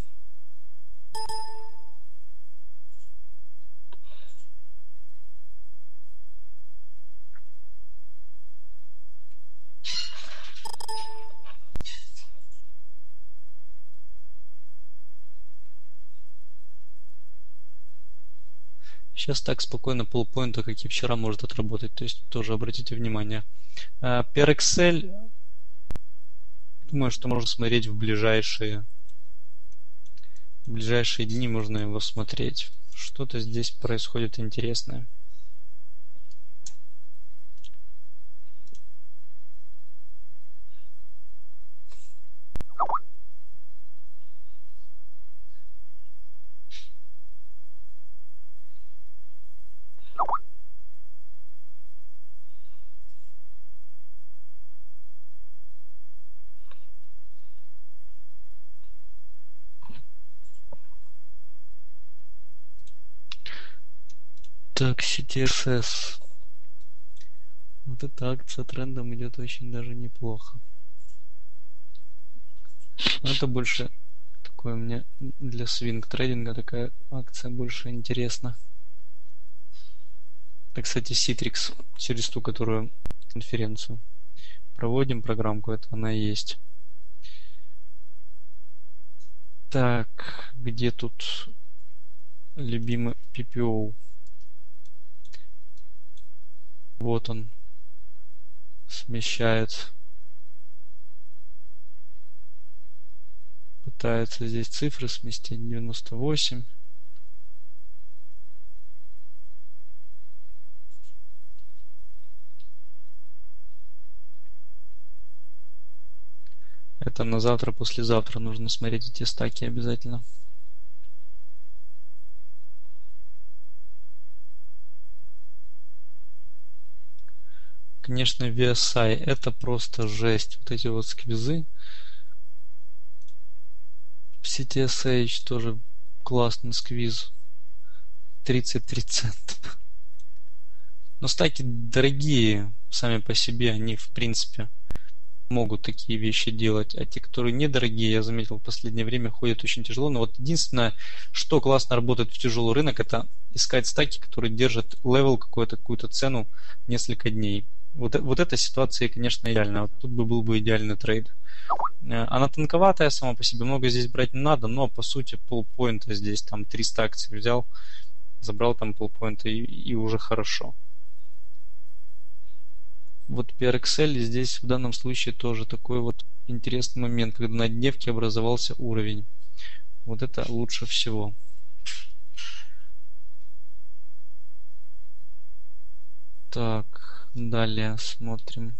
Сейчас так спокойно полпоинта, как и вчера, может отработать. То есть тоже обратите внимание. пи ар икс эл, думаю, что можно смотреть в ближайшие, в ближайшие дни можно его смотреть. Что-то здесь происходит интересное. Так, си ти эс эс. Вот эта акция трендом идет очень даже неплохо. Но это больше такое мне для свинг трейдинга, такая акция больше интересна. Это, кстати, Citrix, через ту, которую конференцию проводим, программку, это она и есть. Так, где тут любимый пи пи о? Вот он смещает, пытается здесь цифры сместить, девяносто восемь. Это на завтра, послезавтра нужно смотреть эти стаки обязательно. Конечно, ви эс ай это просто жесть. Вот эти вот сквизы. си ти эс эйч тоже классный сквиз. тридцать три цента. Но стаки дорогие сами по себе, они в принципе могут такие вещи делать. А те, которые недорогие, я заметил, в последнее время ходят очень тяжело. Но вот единственное, что классно работает в тяжелый рынок, это искать стаки, которые держат левел, какую-то какую-то цену несколько дней. Вот, вот эта ситуация, конечно, идеальна. Вот тут бы был бы идеальный трейд. Она тонковатая сама по себе, много здесь брать не надо, но по сути полпоинта здесь, там триста акций взял, забрал там полпоинта и, и уже хорошо. Вот пи ар икс эл здесь в данном случае тоже такой вот интересный момент, когда на дневке образовался уровень. Вот это лучше всего. Так. Далее смотрим.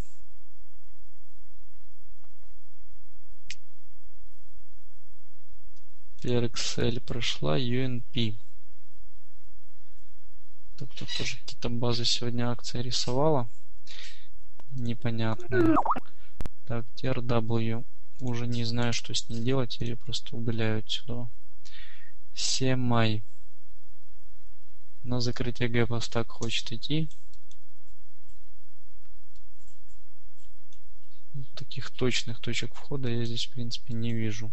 пи ар икс эл прошла, ю эн пи. Так, тут тоже какие-то базы сегодня акция рисовала. Непонятно. Так, ти ар дабл ю. Уже не знаю, что с ней делать. Я ее просто удаляю отсюда. си эм ай. На закрытие гэпа стак хочет идти. Таких точных точек входа я здесь в принципе не вижу.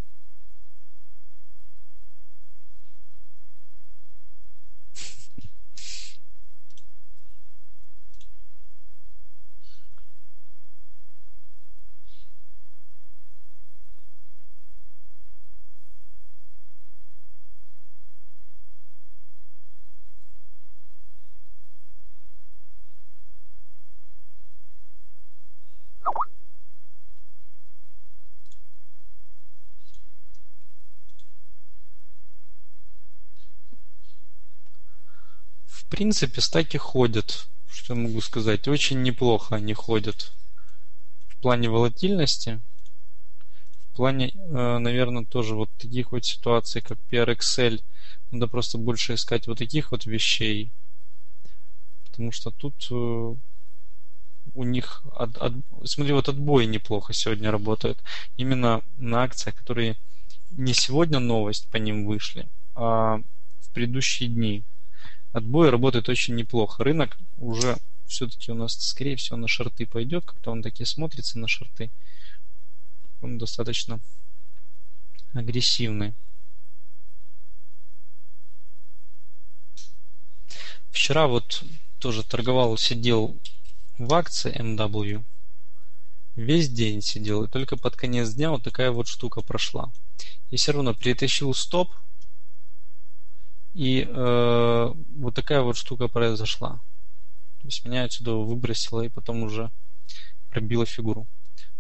В принципе, стаки ходят. Что я могу сказать? Очень неплохо они ходят. В плане волатильности. В плане, наверное, тоже вот таких вот ситуаций, как пи ар икс эл. Надо просто больше искать вот таких вот вещей. Потому что тут у них... От, от, смотри, вот отбой неплохо сегодня работает. Именно на акциях, которые не сегодня новость по ним вышли, а в предыдущие дни. Отбой работает очень неплохо. Рынок уже все-таки у нас, скорее всего, на шорты пойдет. Как-то он таки смотрится на шорты. Он достаточно агрессивный. Вчера вот тоже торговал, сидел в акции эм дабл ю. Весь день сидел. И только под конец дня вот такая вот штука прошла. И все равно перетащил стоп. И э, вот такая вот штука произошла. То есть меня отсюда выбросило и потом уже пробило фигуру.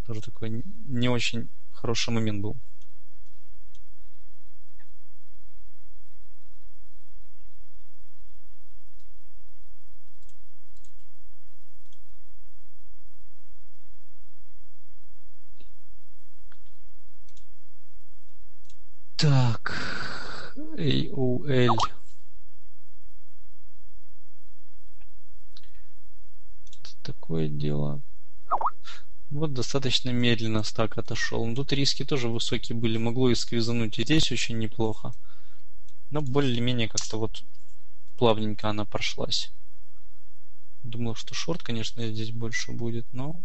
Тоже такой не очень хороший момент был. Так, эй о эл. Такое дело. Вот достаточно медленно стак отошел. Но тут риски тоже высокие были. Могло и сквизануть. И здесь очень неплохо. Но более-менее как-то вот плавненько она прошлась. Думал, что шорт, конечно, здесь больше будет, но...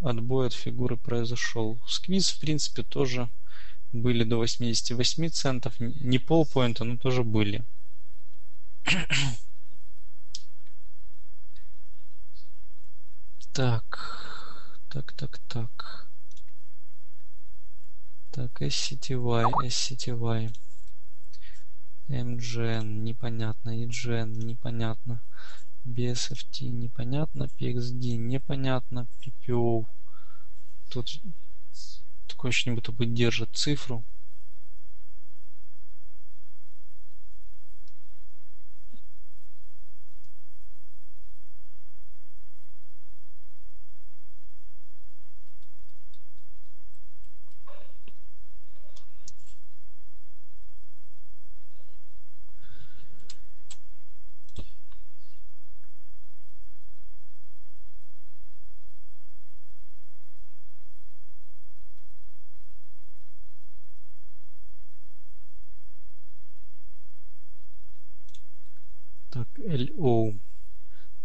Отбой от фигуры произошел. Сквиз, в принципе, тоже были до восьмидесяти восьми центов. Не полпоинта, но тоже были. Так. Так, так, так. Так, эс си ти уай, эс си ти уай. эм джи эн, непонятно. и джи эн, непонятно. би эс эф ти непонятно, пи экс ди непонятно, пи пи о. Тут такое ощущение, будто бы держит цифру.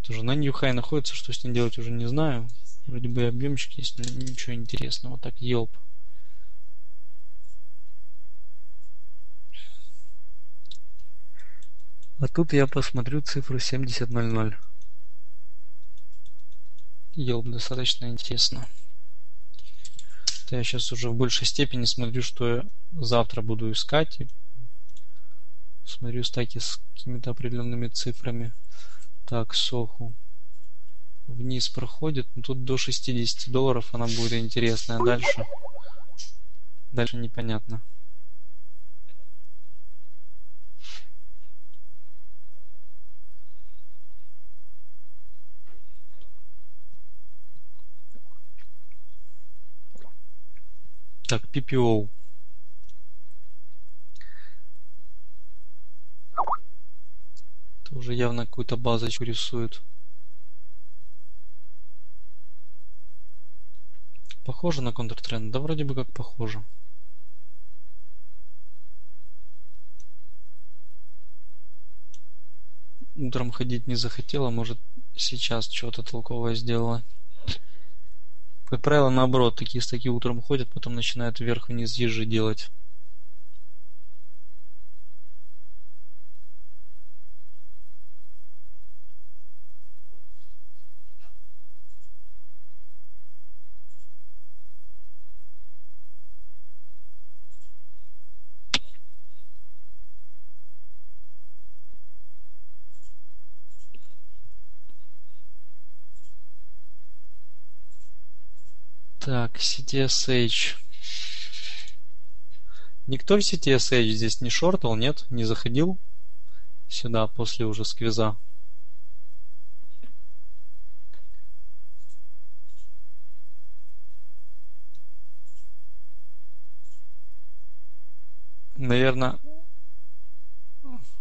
Тоже на нью хай находится, что с ним делать уже не знаю. Вроде бы объемчик есть, но ничего интересного. Так, Yelp. А тут я посмотрю цифру семьдесят ноль ноль. Yelp достаточно интересно. Это я сейчас уже в большей степени смотрю, что я завтра буду искать. И смотрю стаки с какими-то определенными цифрами. Так, Соху вниз проходит, но тут до шестидесяти долларов она будет интересная. Дальше, дальше непонятно. Так, пи пи о. Уже явно какую-то базочку рисует. Похоже на контртренд? Да, вроде бы как похоже. Утром ходить не захотела, может сейчас что-то толковое сделала. Как правило, наоборот, такие стаки утром ходят, потом начинают вверх-вниз ежи делать. Так, си ти эс эйч. Никто в си ти эс эйч здесь не шортал, нет, не заходил. сюда после уже сквиза. Наверное,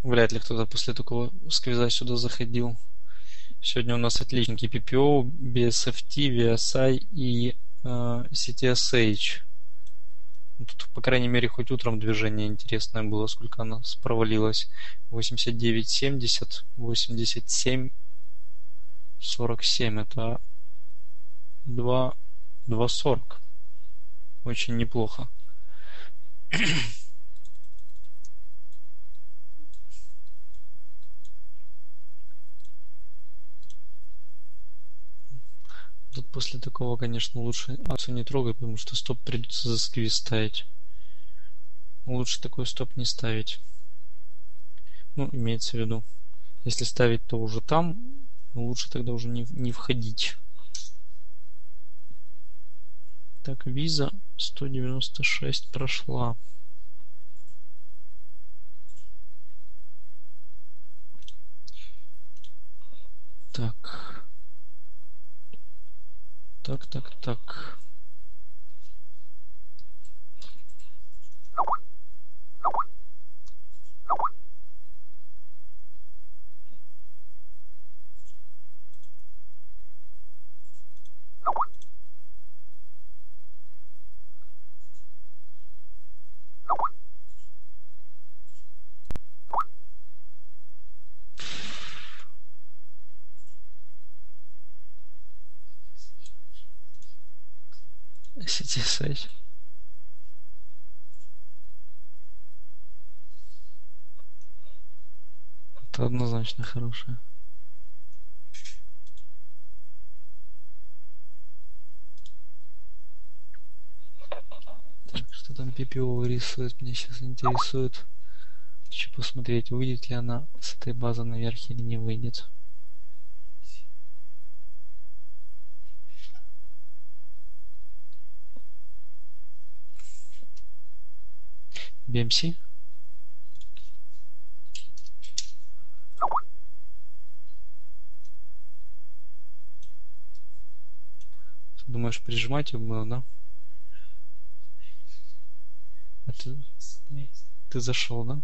вряд ли кто-то после такого сквиза сюда заходил. Сегодня у нас отличники пи пи о, би эс эф ти, ви эс ай и э, си ти эс эйч. Тут, по крайней мере, хоть утром движение интересное было, сколько оно провалилось. восемьдесят девять семьдесят, восемьдесят семь сорок семь, это два сорок. Очень неплохо. Тут после такого, конечно, лучше акцию не трогать, потому что стоп придется за сквиз ставить. Лучше такой стоп не ставить. Ну, имеется в виду. Если ставить, то уже там. Лучше тогда уже не, не входить. Так, Visa сто девяносто шесть прошла. Так. Так, так, так. си ти эс эс. Это однозначно хорошее. Так, что там пи пи о рисует? Меня сейчас интересует. Хочу посмотреть, выйдет ли она с этой базы наверх или не выйдет. би эм си. Думаешь, прижимать его было, да? А ты, ты зашел, да?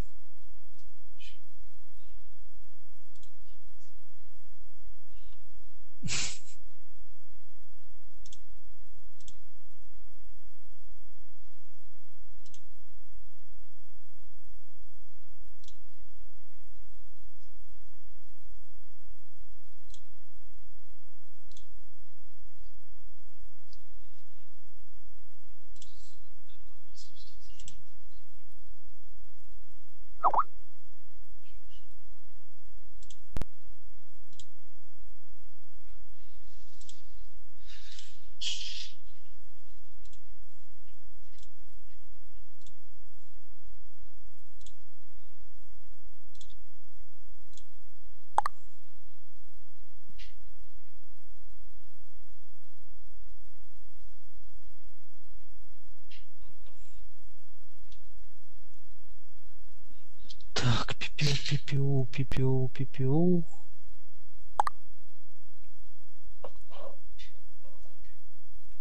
пи пи о, пи пи о. пи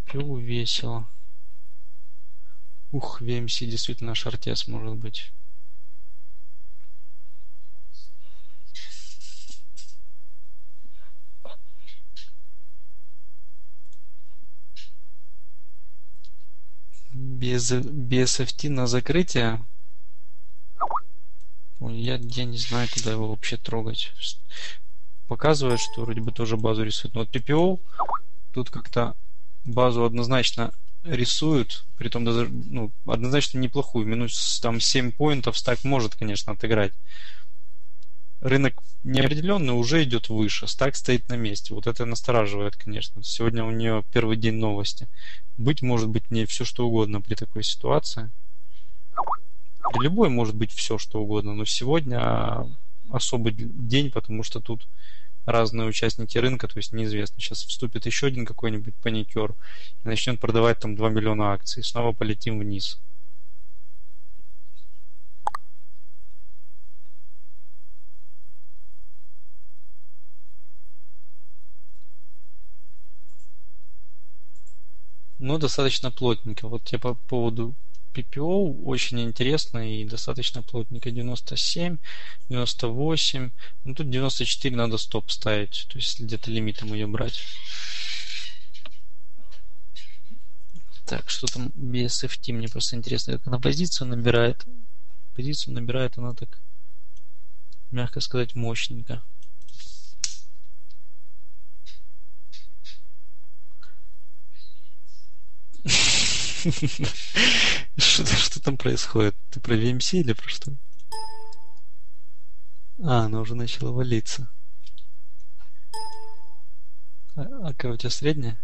пи о весело. Ух, ви эм си действительно шортец может быть. Без, без эф ти на закрытие. Я, я не знаю, куда его вообще трогать. Показывает, что вроде бы тоже базу рисует. Но вот пи пи о тут как-то базу однозначно рисуют, притом даже, ну, однозначно неплохую. Минут там семь поинтов стак может, конечно, отыграть. Рынок неопределенный, уже идет выше. Стак стоит на месте. Вот это настораживает, конечно. Сегодня у нее первый день новости. Быть может быть не все что угодно при такой ситуации. При любой может быть все, что угодно, но сегодня особый день, потому что тут разные участники рынка, то есть неизвестно. Сейчас вступит еще один какой-нибудь паникер и начнет продавать там два миллиона акций. Снова полетим вниз. но достаточно плотненько. Вот я по поводу пи пи о очень интересно и достаточно плотненько. девяносто семь, девяносто восемь, ну тут девяносто четыре надо стоп ставить, то есть где-то лимитом ее брать. Так, что там би эс эф ти, мне просто интересно, как она позицию набирает. Позицию набирает она так, мягко сказать, мощненько. Что, что там происходит? Ты про ви эм си или про что? А, она уже начала валиться. А, а как у тебя средняя?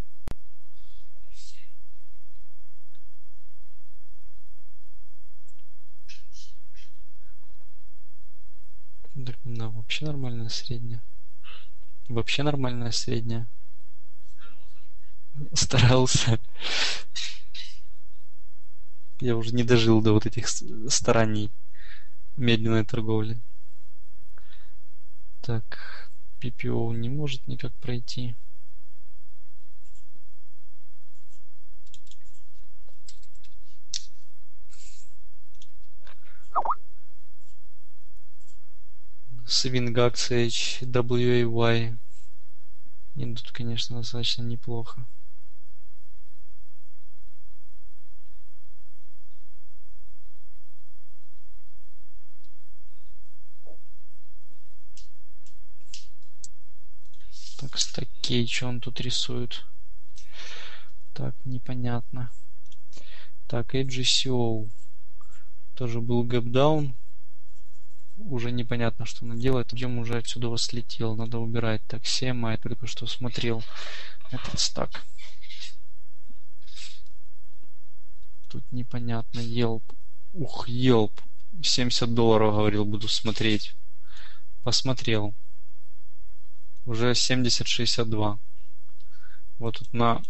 Так, да, вообще нормальная средняя. Вообще нормальная средняя. Старался. Я уже не дожил до вот этих стараний медленной торговли. Так, пи пи о не может никак пройти. Свинг акция эйч дабл ю эй уай идут, конечно, достаточно неплохо. Так, стаки, что он тут рисует? Так, непонятно. Так, эй джи си о. Тоже был гэпдаун. Уже непонятно, что она делает. Объем уже отсюда вас слетел. Надо убирать. Так, си эм ай, только что смотрел этот стак. Тут непонятно. Yelp. Ух, Yelp. семьдесят долларов, говорил, буду смотреть. Посмотрел. Уже семьдесят шестьдесят два. Вот тут на...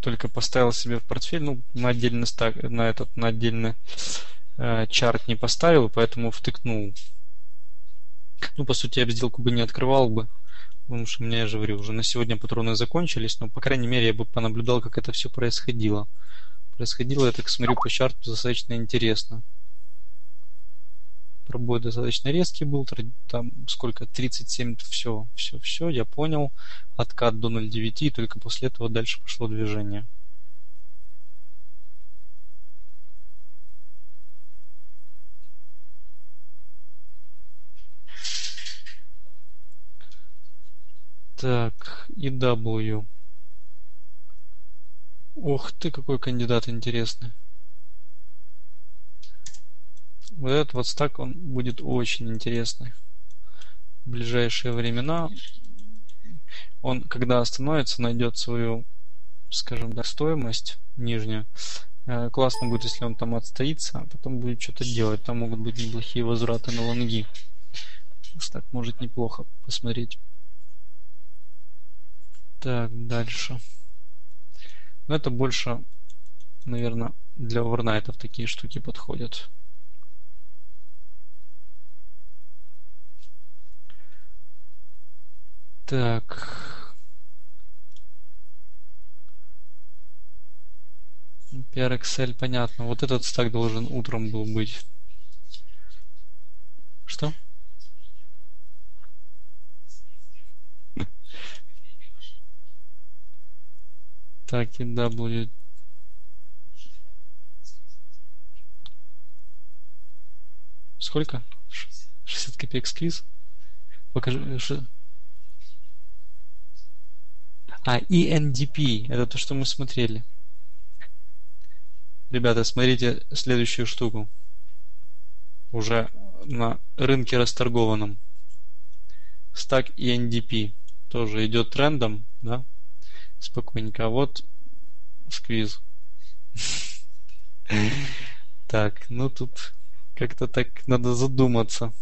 Только поставил себе в портфель, ну, на отдельный стак, на этот, на отдельный э, чарт не поставил, поэтому втыкнул. Ну, по сути, я бы сделку бы не открывал бы, потому что, мне, я же говорю, уже на сегодня патроны закончились, но, по крайней мере, я бы понаблюдал, как это все происходило. Происходило, я так смотрю, по чарту достаточно интересно. Пробой достаточно резкий был, там сколько, тридцать семь, все, все, все, я понял, откат до ноль девять, и только после этого дальше пошло движение. Так, и W. Ох ты, какой кандидат интересный. Вот этот вот стак, он будет очень интересный в ближайшие времена. Он, когда остановится, найдет свою, скажем так, стоимость нижнюю. Классно будет, если он там отстоится, а потом будет что-то делать. Там могут быть неплохие возвраты на лонги. Стак может неплохо посмотреть. Так, дальше. Но это больше, наверное, для овернайтов такие штуки подходят. Так. пи ар икс эл, понятно. Вот этот стак должен утром был быть. Что? Так, и W. Сколько? шестьдесят копеек сквиз? Покажи... А, и эн ди пи, это то, что мы смотрели. Ребята, смотрите следующую штуку. Уже на рынке расторгованном. Стак и эн ди пи тоже идет трендом, да? Спокойненько. А вот сквиз. Так, ну тут как-то так надо задуматься.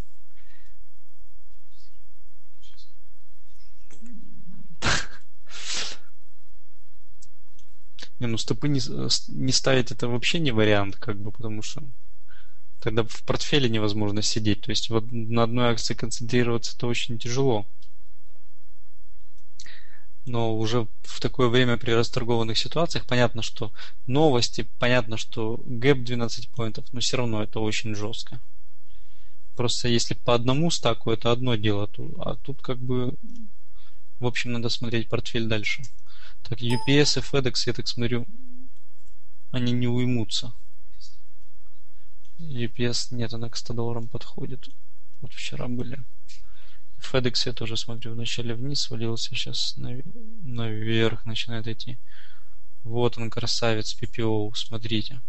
Не, ну стопы не, не ставить это вообще не вариант, как бы, потому что тогда в портфеле невозможно сидеть. То есть вот на одной акции концентрироваться это очень тяжело. но уже в такое время при расторгованных ситуациях понятно, что новости, понятно, что гэп двенадцать поинтов, но все равно это очень жестко. Просто если по одному стаку это одно дело, то, а тут как бы, в общем, надо смотреть портфель дальше. Так, ю пи эс и FedEx, я так смотрю, они не уймутся. ю пи эс, нет, она к сто долларам подходит. Вот вчера были. FedEx я тоже смотрю, вначале вниз свалился, сейчас наверх начинает идти. Вот он, красавец, пи пи о, смотрите.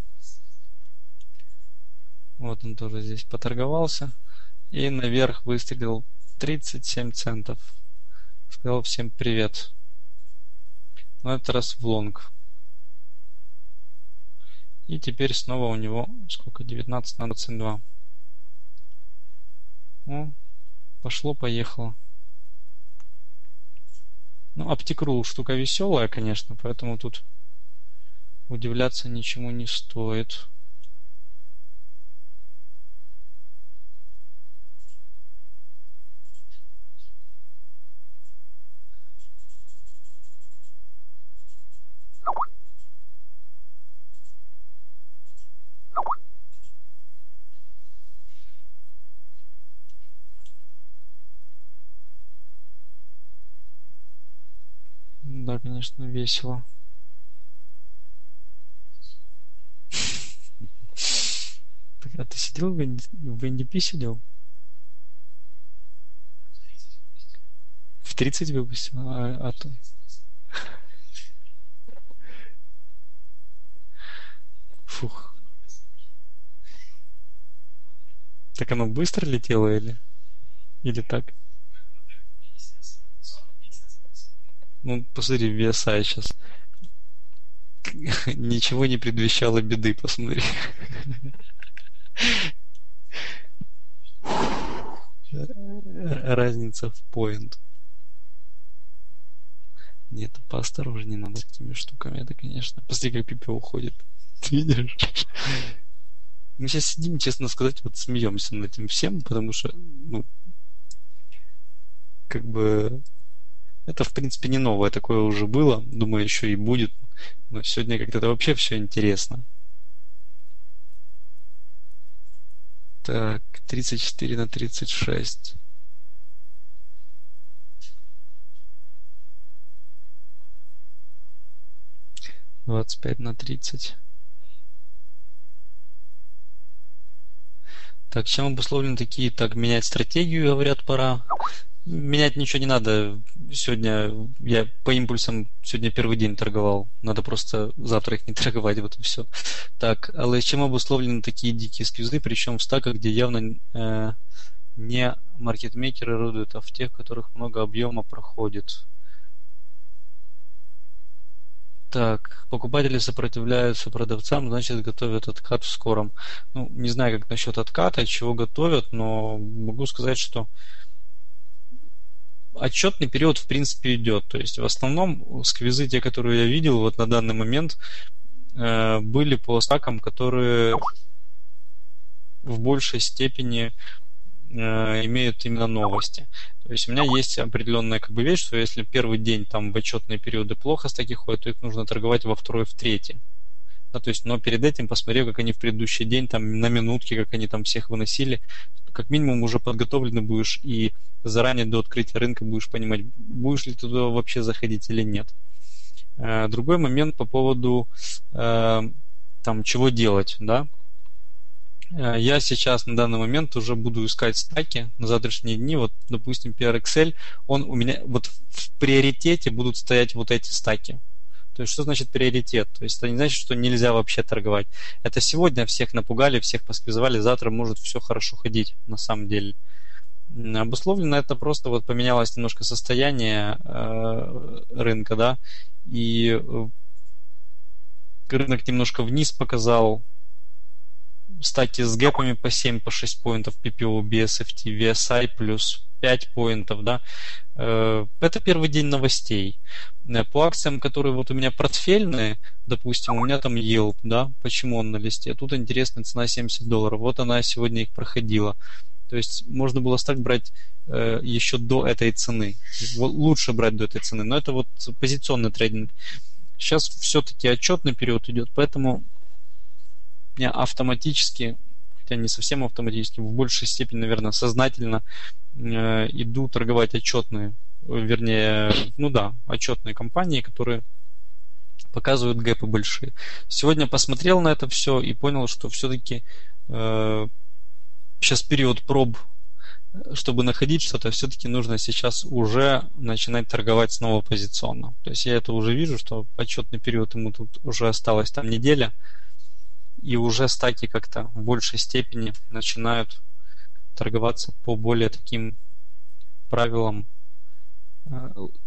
Вот он тоже здесь поторговался. И наверх выстрелил тридцать семь центов. Сказал всем привет. На этот раз в лонг. И теперь снова у него сколько? девятнадцать на двадцать два. О, пошло-поехало. Ну, Аптикрул штука веселая, конечно, поэтому тут удивляться ничему не стоит. Да, конечно, весело. А ты сидел в эн ди пи? Сидел? В тридцать выпустил? А, а то... Фух. Так оно быстро летело или? Или так? Ну, посмотри, ви эс ай сейчас. Ничего не предвещало беды, посмотри. Разница в поинт. Нет, поосторожнее надо с этими штуками. Это, конечно. Посмотри, как пи пи о уходит. Ты видишь? Мы сейчас сидим, честно сказать, вот смеемся над этим всем, потому что, ну, как бы... Это, в принципе, не новое, такое уже было, думаю, еще и будет. Но сегодня как-то это вообще все интересно. Так, тридцать четыре на тридцать шесть. двадцать пять на тридцать. Так, чем обусловлены такие, так, менять стратегию, говорят, пора. Менять ничего не надо. Сегодня я по импульсам сегодня первый день торговал. Надо просто завтра их не торговать, вот и все. Так, але чем обусловлены такие дикие сквизы, причем в стаках, где явно э, не маркетмейкеры радуют, а в тех, в которых много объема проходит. Так, покупатели сопротивляются продавцам, значит, готовят откат в скором. Ну, не знаю, как насчет отката, чего готовят, но могу сказать, что отчетный период, в принципе, идет. То есть в основном сквизы, те, которые я видел вот на данный момент, были по стакам, которые в большей степени имеют именно новости. То есть у меня есть определенная как бы вещь, что если первый день там в отчетные периоды плохо стаки ходят, то их нужно торговать во второй, в третий. Да, то есть, но перед этим посмотрев, как они в предыдущий день там на минутке, как они там всех выносили, как минимум уже подготовлены будешь и заранее до открытия рынка будешь понимать, будешь ли туда вообще заходить или нет. Другой момент по поводу там, чего делать, да. Я сейчас на данный момент уже буду искать стаки на завтрашние дни. Вот, допустим, пи ар икс эл, он у меня вот в приоритете будут стоять вот эти стаки. То есть, что значит приоритет? То есть, это не значит, что нельзя вообще торговать. Это сегодня всех напугали, всех посквизовали, завтра может все хорошо ходить на самом деле. Обусловлено это просто вот поменялось немножко состояние э, рынка, да, и рынок немножко вниз показал. Стаки с гэпами по семь, по шесть поинтов, пи пи о, би эс эф ти, ви эс ай плюс пять поинтов, да. Это первый день новостей. По акциям, которые вот у меня портфельные, допустим, у меня там Yelp, да, почему он на листе? Тут интересная цена семьдесят долларов, вот она сегодня их проходила. То есть можно было стак брать э, еще до этой цены. Лучше брать до этой цены. Но это вот позиционный трейдинг. Сейчас все-таки отчетный период идет, поэтому я автоматически, хотя не совсем автоматически, в большей степени, наверное, сознательно э, иду торговать отчетные, вернее, ну да, отчетные компании, которые показывают гэпы большие. Сегодня посмотрел на это все и понял, что все-таки э, сейчас период проб, чтобы находить что-то, все-таки нужно сейчас уже начинать торговать снова позиционно. То есть я это уже вижу, что отчетный период ему тут уже осталась там неделя, и уже стаки как-то в большей степени начинают торговаться по более таким правилам.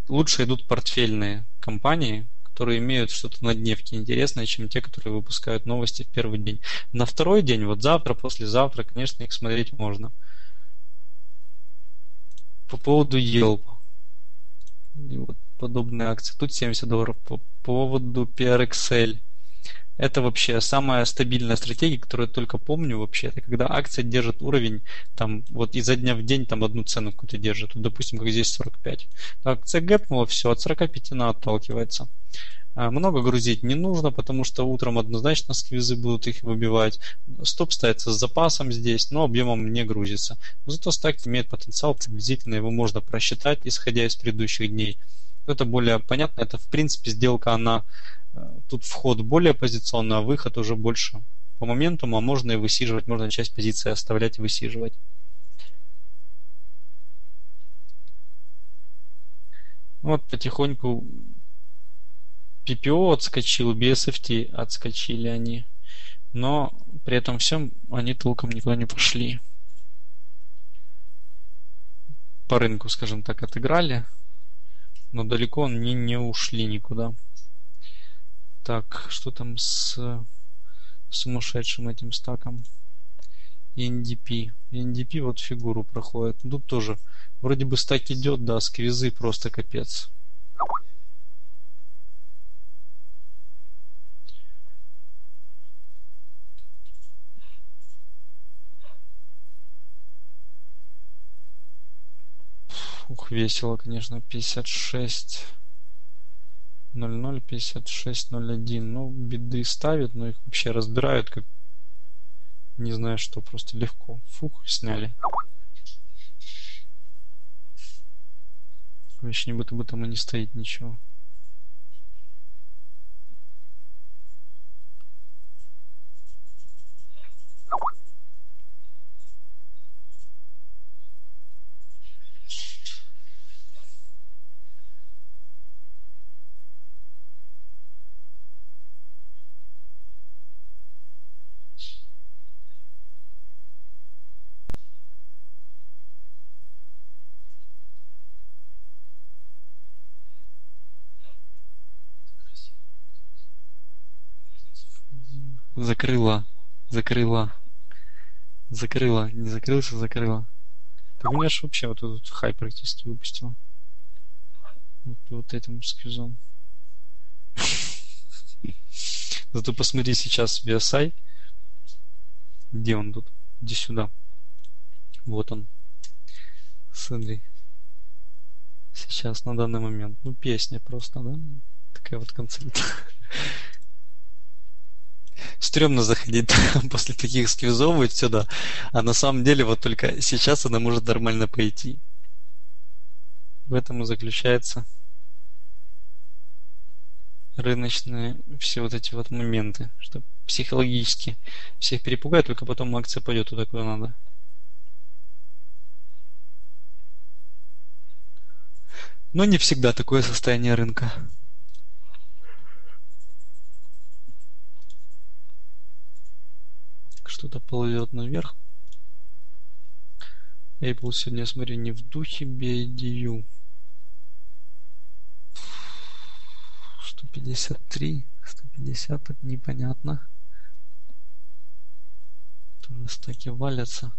Лучше идут портфельные компании, которые имеют что-то на дневке интересное, чем те, которые выпускают новости в первый день. На второй день, вот завтра, послезавтра, конечно, их смотреть можно. По поводу Yelp и вот подобные акции. Тут семьдесят долларов. По поводу пи ар икс эл. Это вообще самая стабильная стратегия, которую я только помню вообще. Это когда акция держит уровень, там, вот изо дня в день там одну цену какую-то держит. Вот, допустим, как здесь сорок пять. Акция гэпнула, все, от сорока пяти она отталкивается. Много грузить не нужно, потому что утром однозначно сквизы будут их выбивать. Стоп ставится с запасом здесь, но объемом не грузится. Но зато стак имеет потенциал, приблизительно его можно просчитать, исходя из предыдущих дней. Это более понятно, это в принципе сделка, она тут вход более позиционный, а выход уже больше по моменту, а можно и высиживать, можно часть позиции оставлять и высиживать. Вот потихоньку пи пи о отскочил, би эс эф ти отскочили они, но при этом всем они толком никуда не пошли. По рынку, скажем так, отыграли, но далеко они не ушли никуда. Так, что там с сумасшедшим этим стаком? и эн ди пи. и эн ди пи вот фигуру проходит. Тут тоже вроде бы стак идет, да, сквизы просто капец. Ух, весело, конечно, пятьдесят шесть ноль ноль, пятьдесят шесть ноль один. Ну, биды ставят, но их вообще разбирают, как не знаю что, просто легко. Фух, сняли. Вообще не будто бы там и не стоит ничего. Закрыла, закрыла, закрыла, не закрылся, закрыла. Ты понимаешь, вообще вот этот хай практически выпустила. Вот, вот этим сквизом. Зато посмотри сейчас ви эс ай. Где он тут? Иди сюда. Вот он. Смотри. Сейчас, на данный момент. Ну, песня просто, да? Такая вот концепция. Стремно заходить после таких сквизов вот сюда, а на самом деле вот только сейчас она может нормально пойти. В этом и заключается рыночные все вот эти вот моменты, что психологически всех перепугают, только потом акция пойдет туда, куда надо. Но не всегда такое состояние рынка. Что-то ползет наверх. Apple сегодня, я смотрю, не в духе. би эй ди ю сто пятьдесят три, сто пятьдесят, это непонятно. Тоже стаки валятся.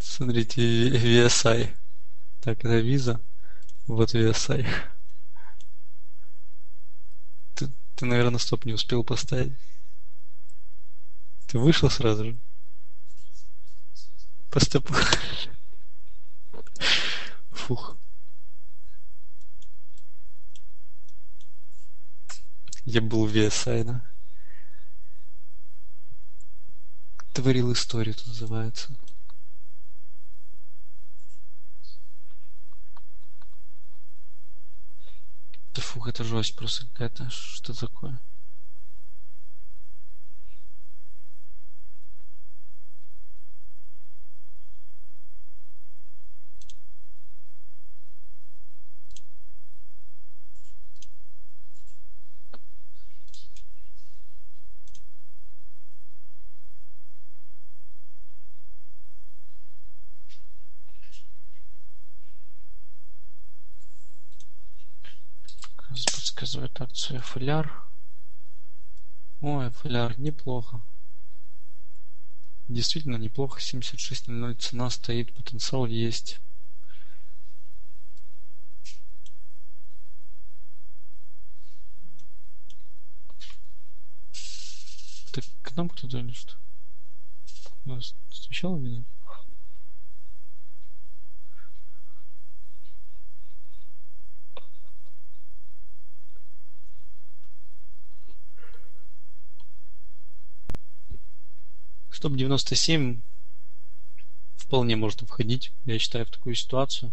Смотрите, ви эс ай. Так, это Visa. Вот ви эс ай. Ты, наверное, стоп не успел поставить. Ты вышла сразу же? По степу. Фух. Я был в ви эс ай, да? Творил историю, это называется. Да фух, это жесть просто какая-то. Что такое? Показывает акцию эф эл ар. О, эф эл ар неплохо. Действительно неплохо. семьдесят шесть ноль ноль цена стоит, потенциал есть. Так к нам кто-то или что? Вас встречало меня? топ девяносто семь вполне можно входить, я считаю, в такую ситуацию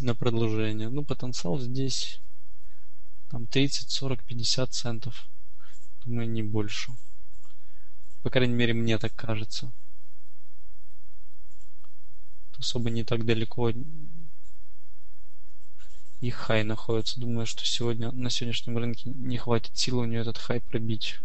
на продолжение. Ну, потенциал здесь там тридцать, сорок, пятьдесят центов. Думаю, не больше. По крайней мере, мне так кажется. Особо не так далеко и хай находится. Думаю, что сегодня на сегодняшнем рынке не хватит силы у нее этот хай пробить.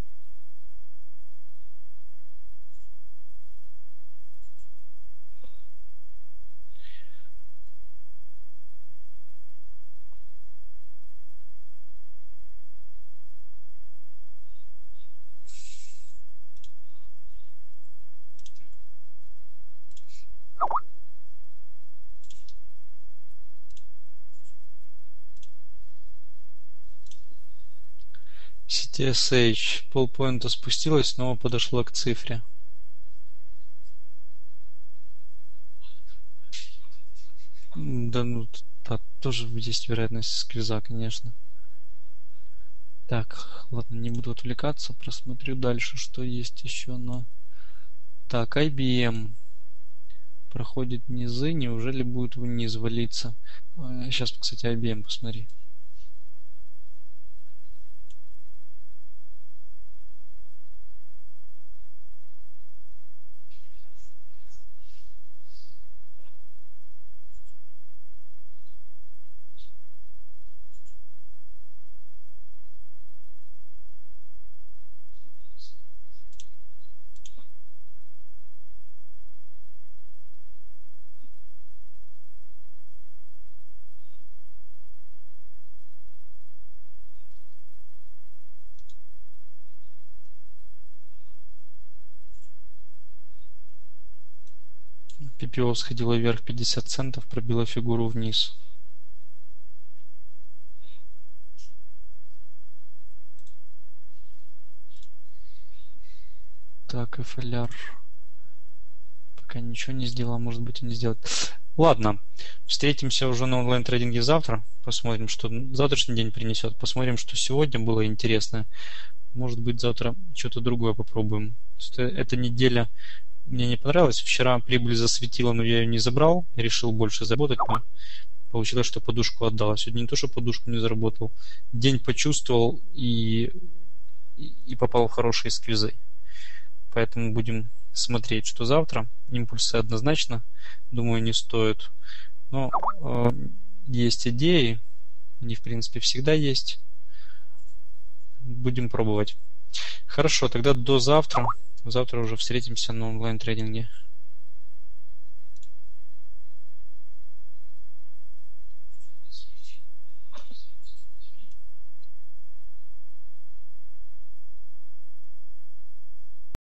си ти эс эйч полпоинта спустилась, снова подошла к цифре. Да, ну, да, тоже есть вероятность сквиза, конечно. Так, ладно, не буду отвлекаться, просмотрю дальше, что есть еще на... Так, ай би эм проходит низы, неужели будет вниз валиться? Сейчас, кстати, ай би эм посмотри. пи пи о сходила вверх пятьдесят центов, пробила фигуру вниз. Так, эф эл ар пока ничего не сделала, может быть и не сделает. Ладно, встретимся уже на онлайн-трейдинге завтра. Посмотрим, что завтрашний день принесет. Посмотрим, что сегодня было интересно. Может быть, завтра что-то другое попробуем. Эта неделя мне не понравилось. Вчера прибыль засветила, но я ее не забрал. Решил больше заработать. Но получилось, что подушку отдал. Сегодня не то, что подушку не заработал. День почувствовал и, и, и попал в хорошие сквизы. Поэтому будем смотреть, что завтра. Импульсы однозначно, думаю, не стоит. Но э, есть идеи. Они, в принципе, всегда есть. Будем пробовать. Хорошо, тогда до завтра. Завтра уже встретимся на онлайн-трейдинге.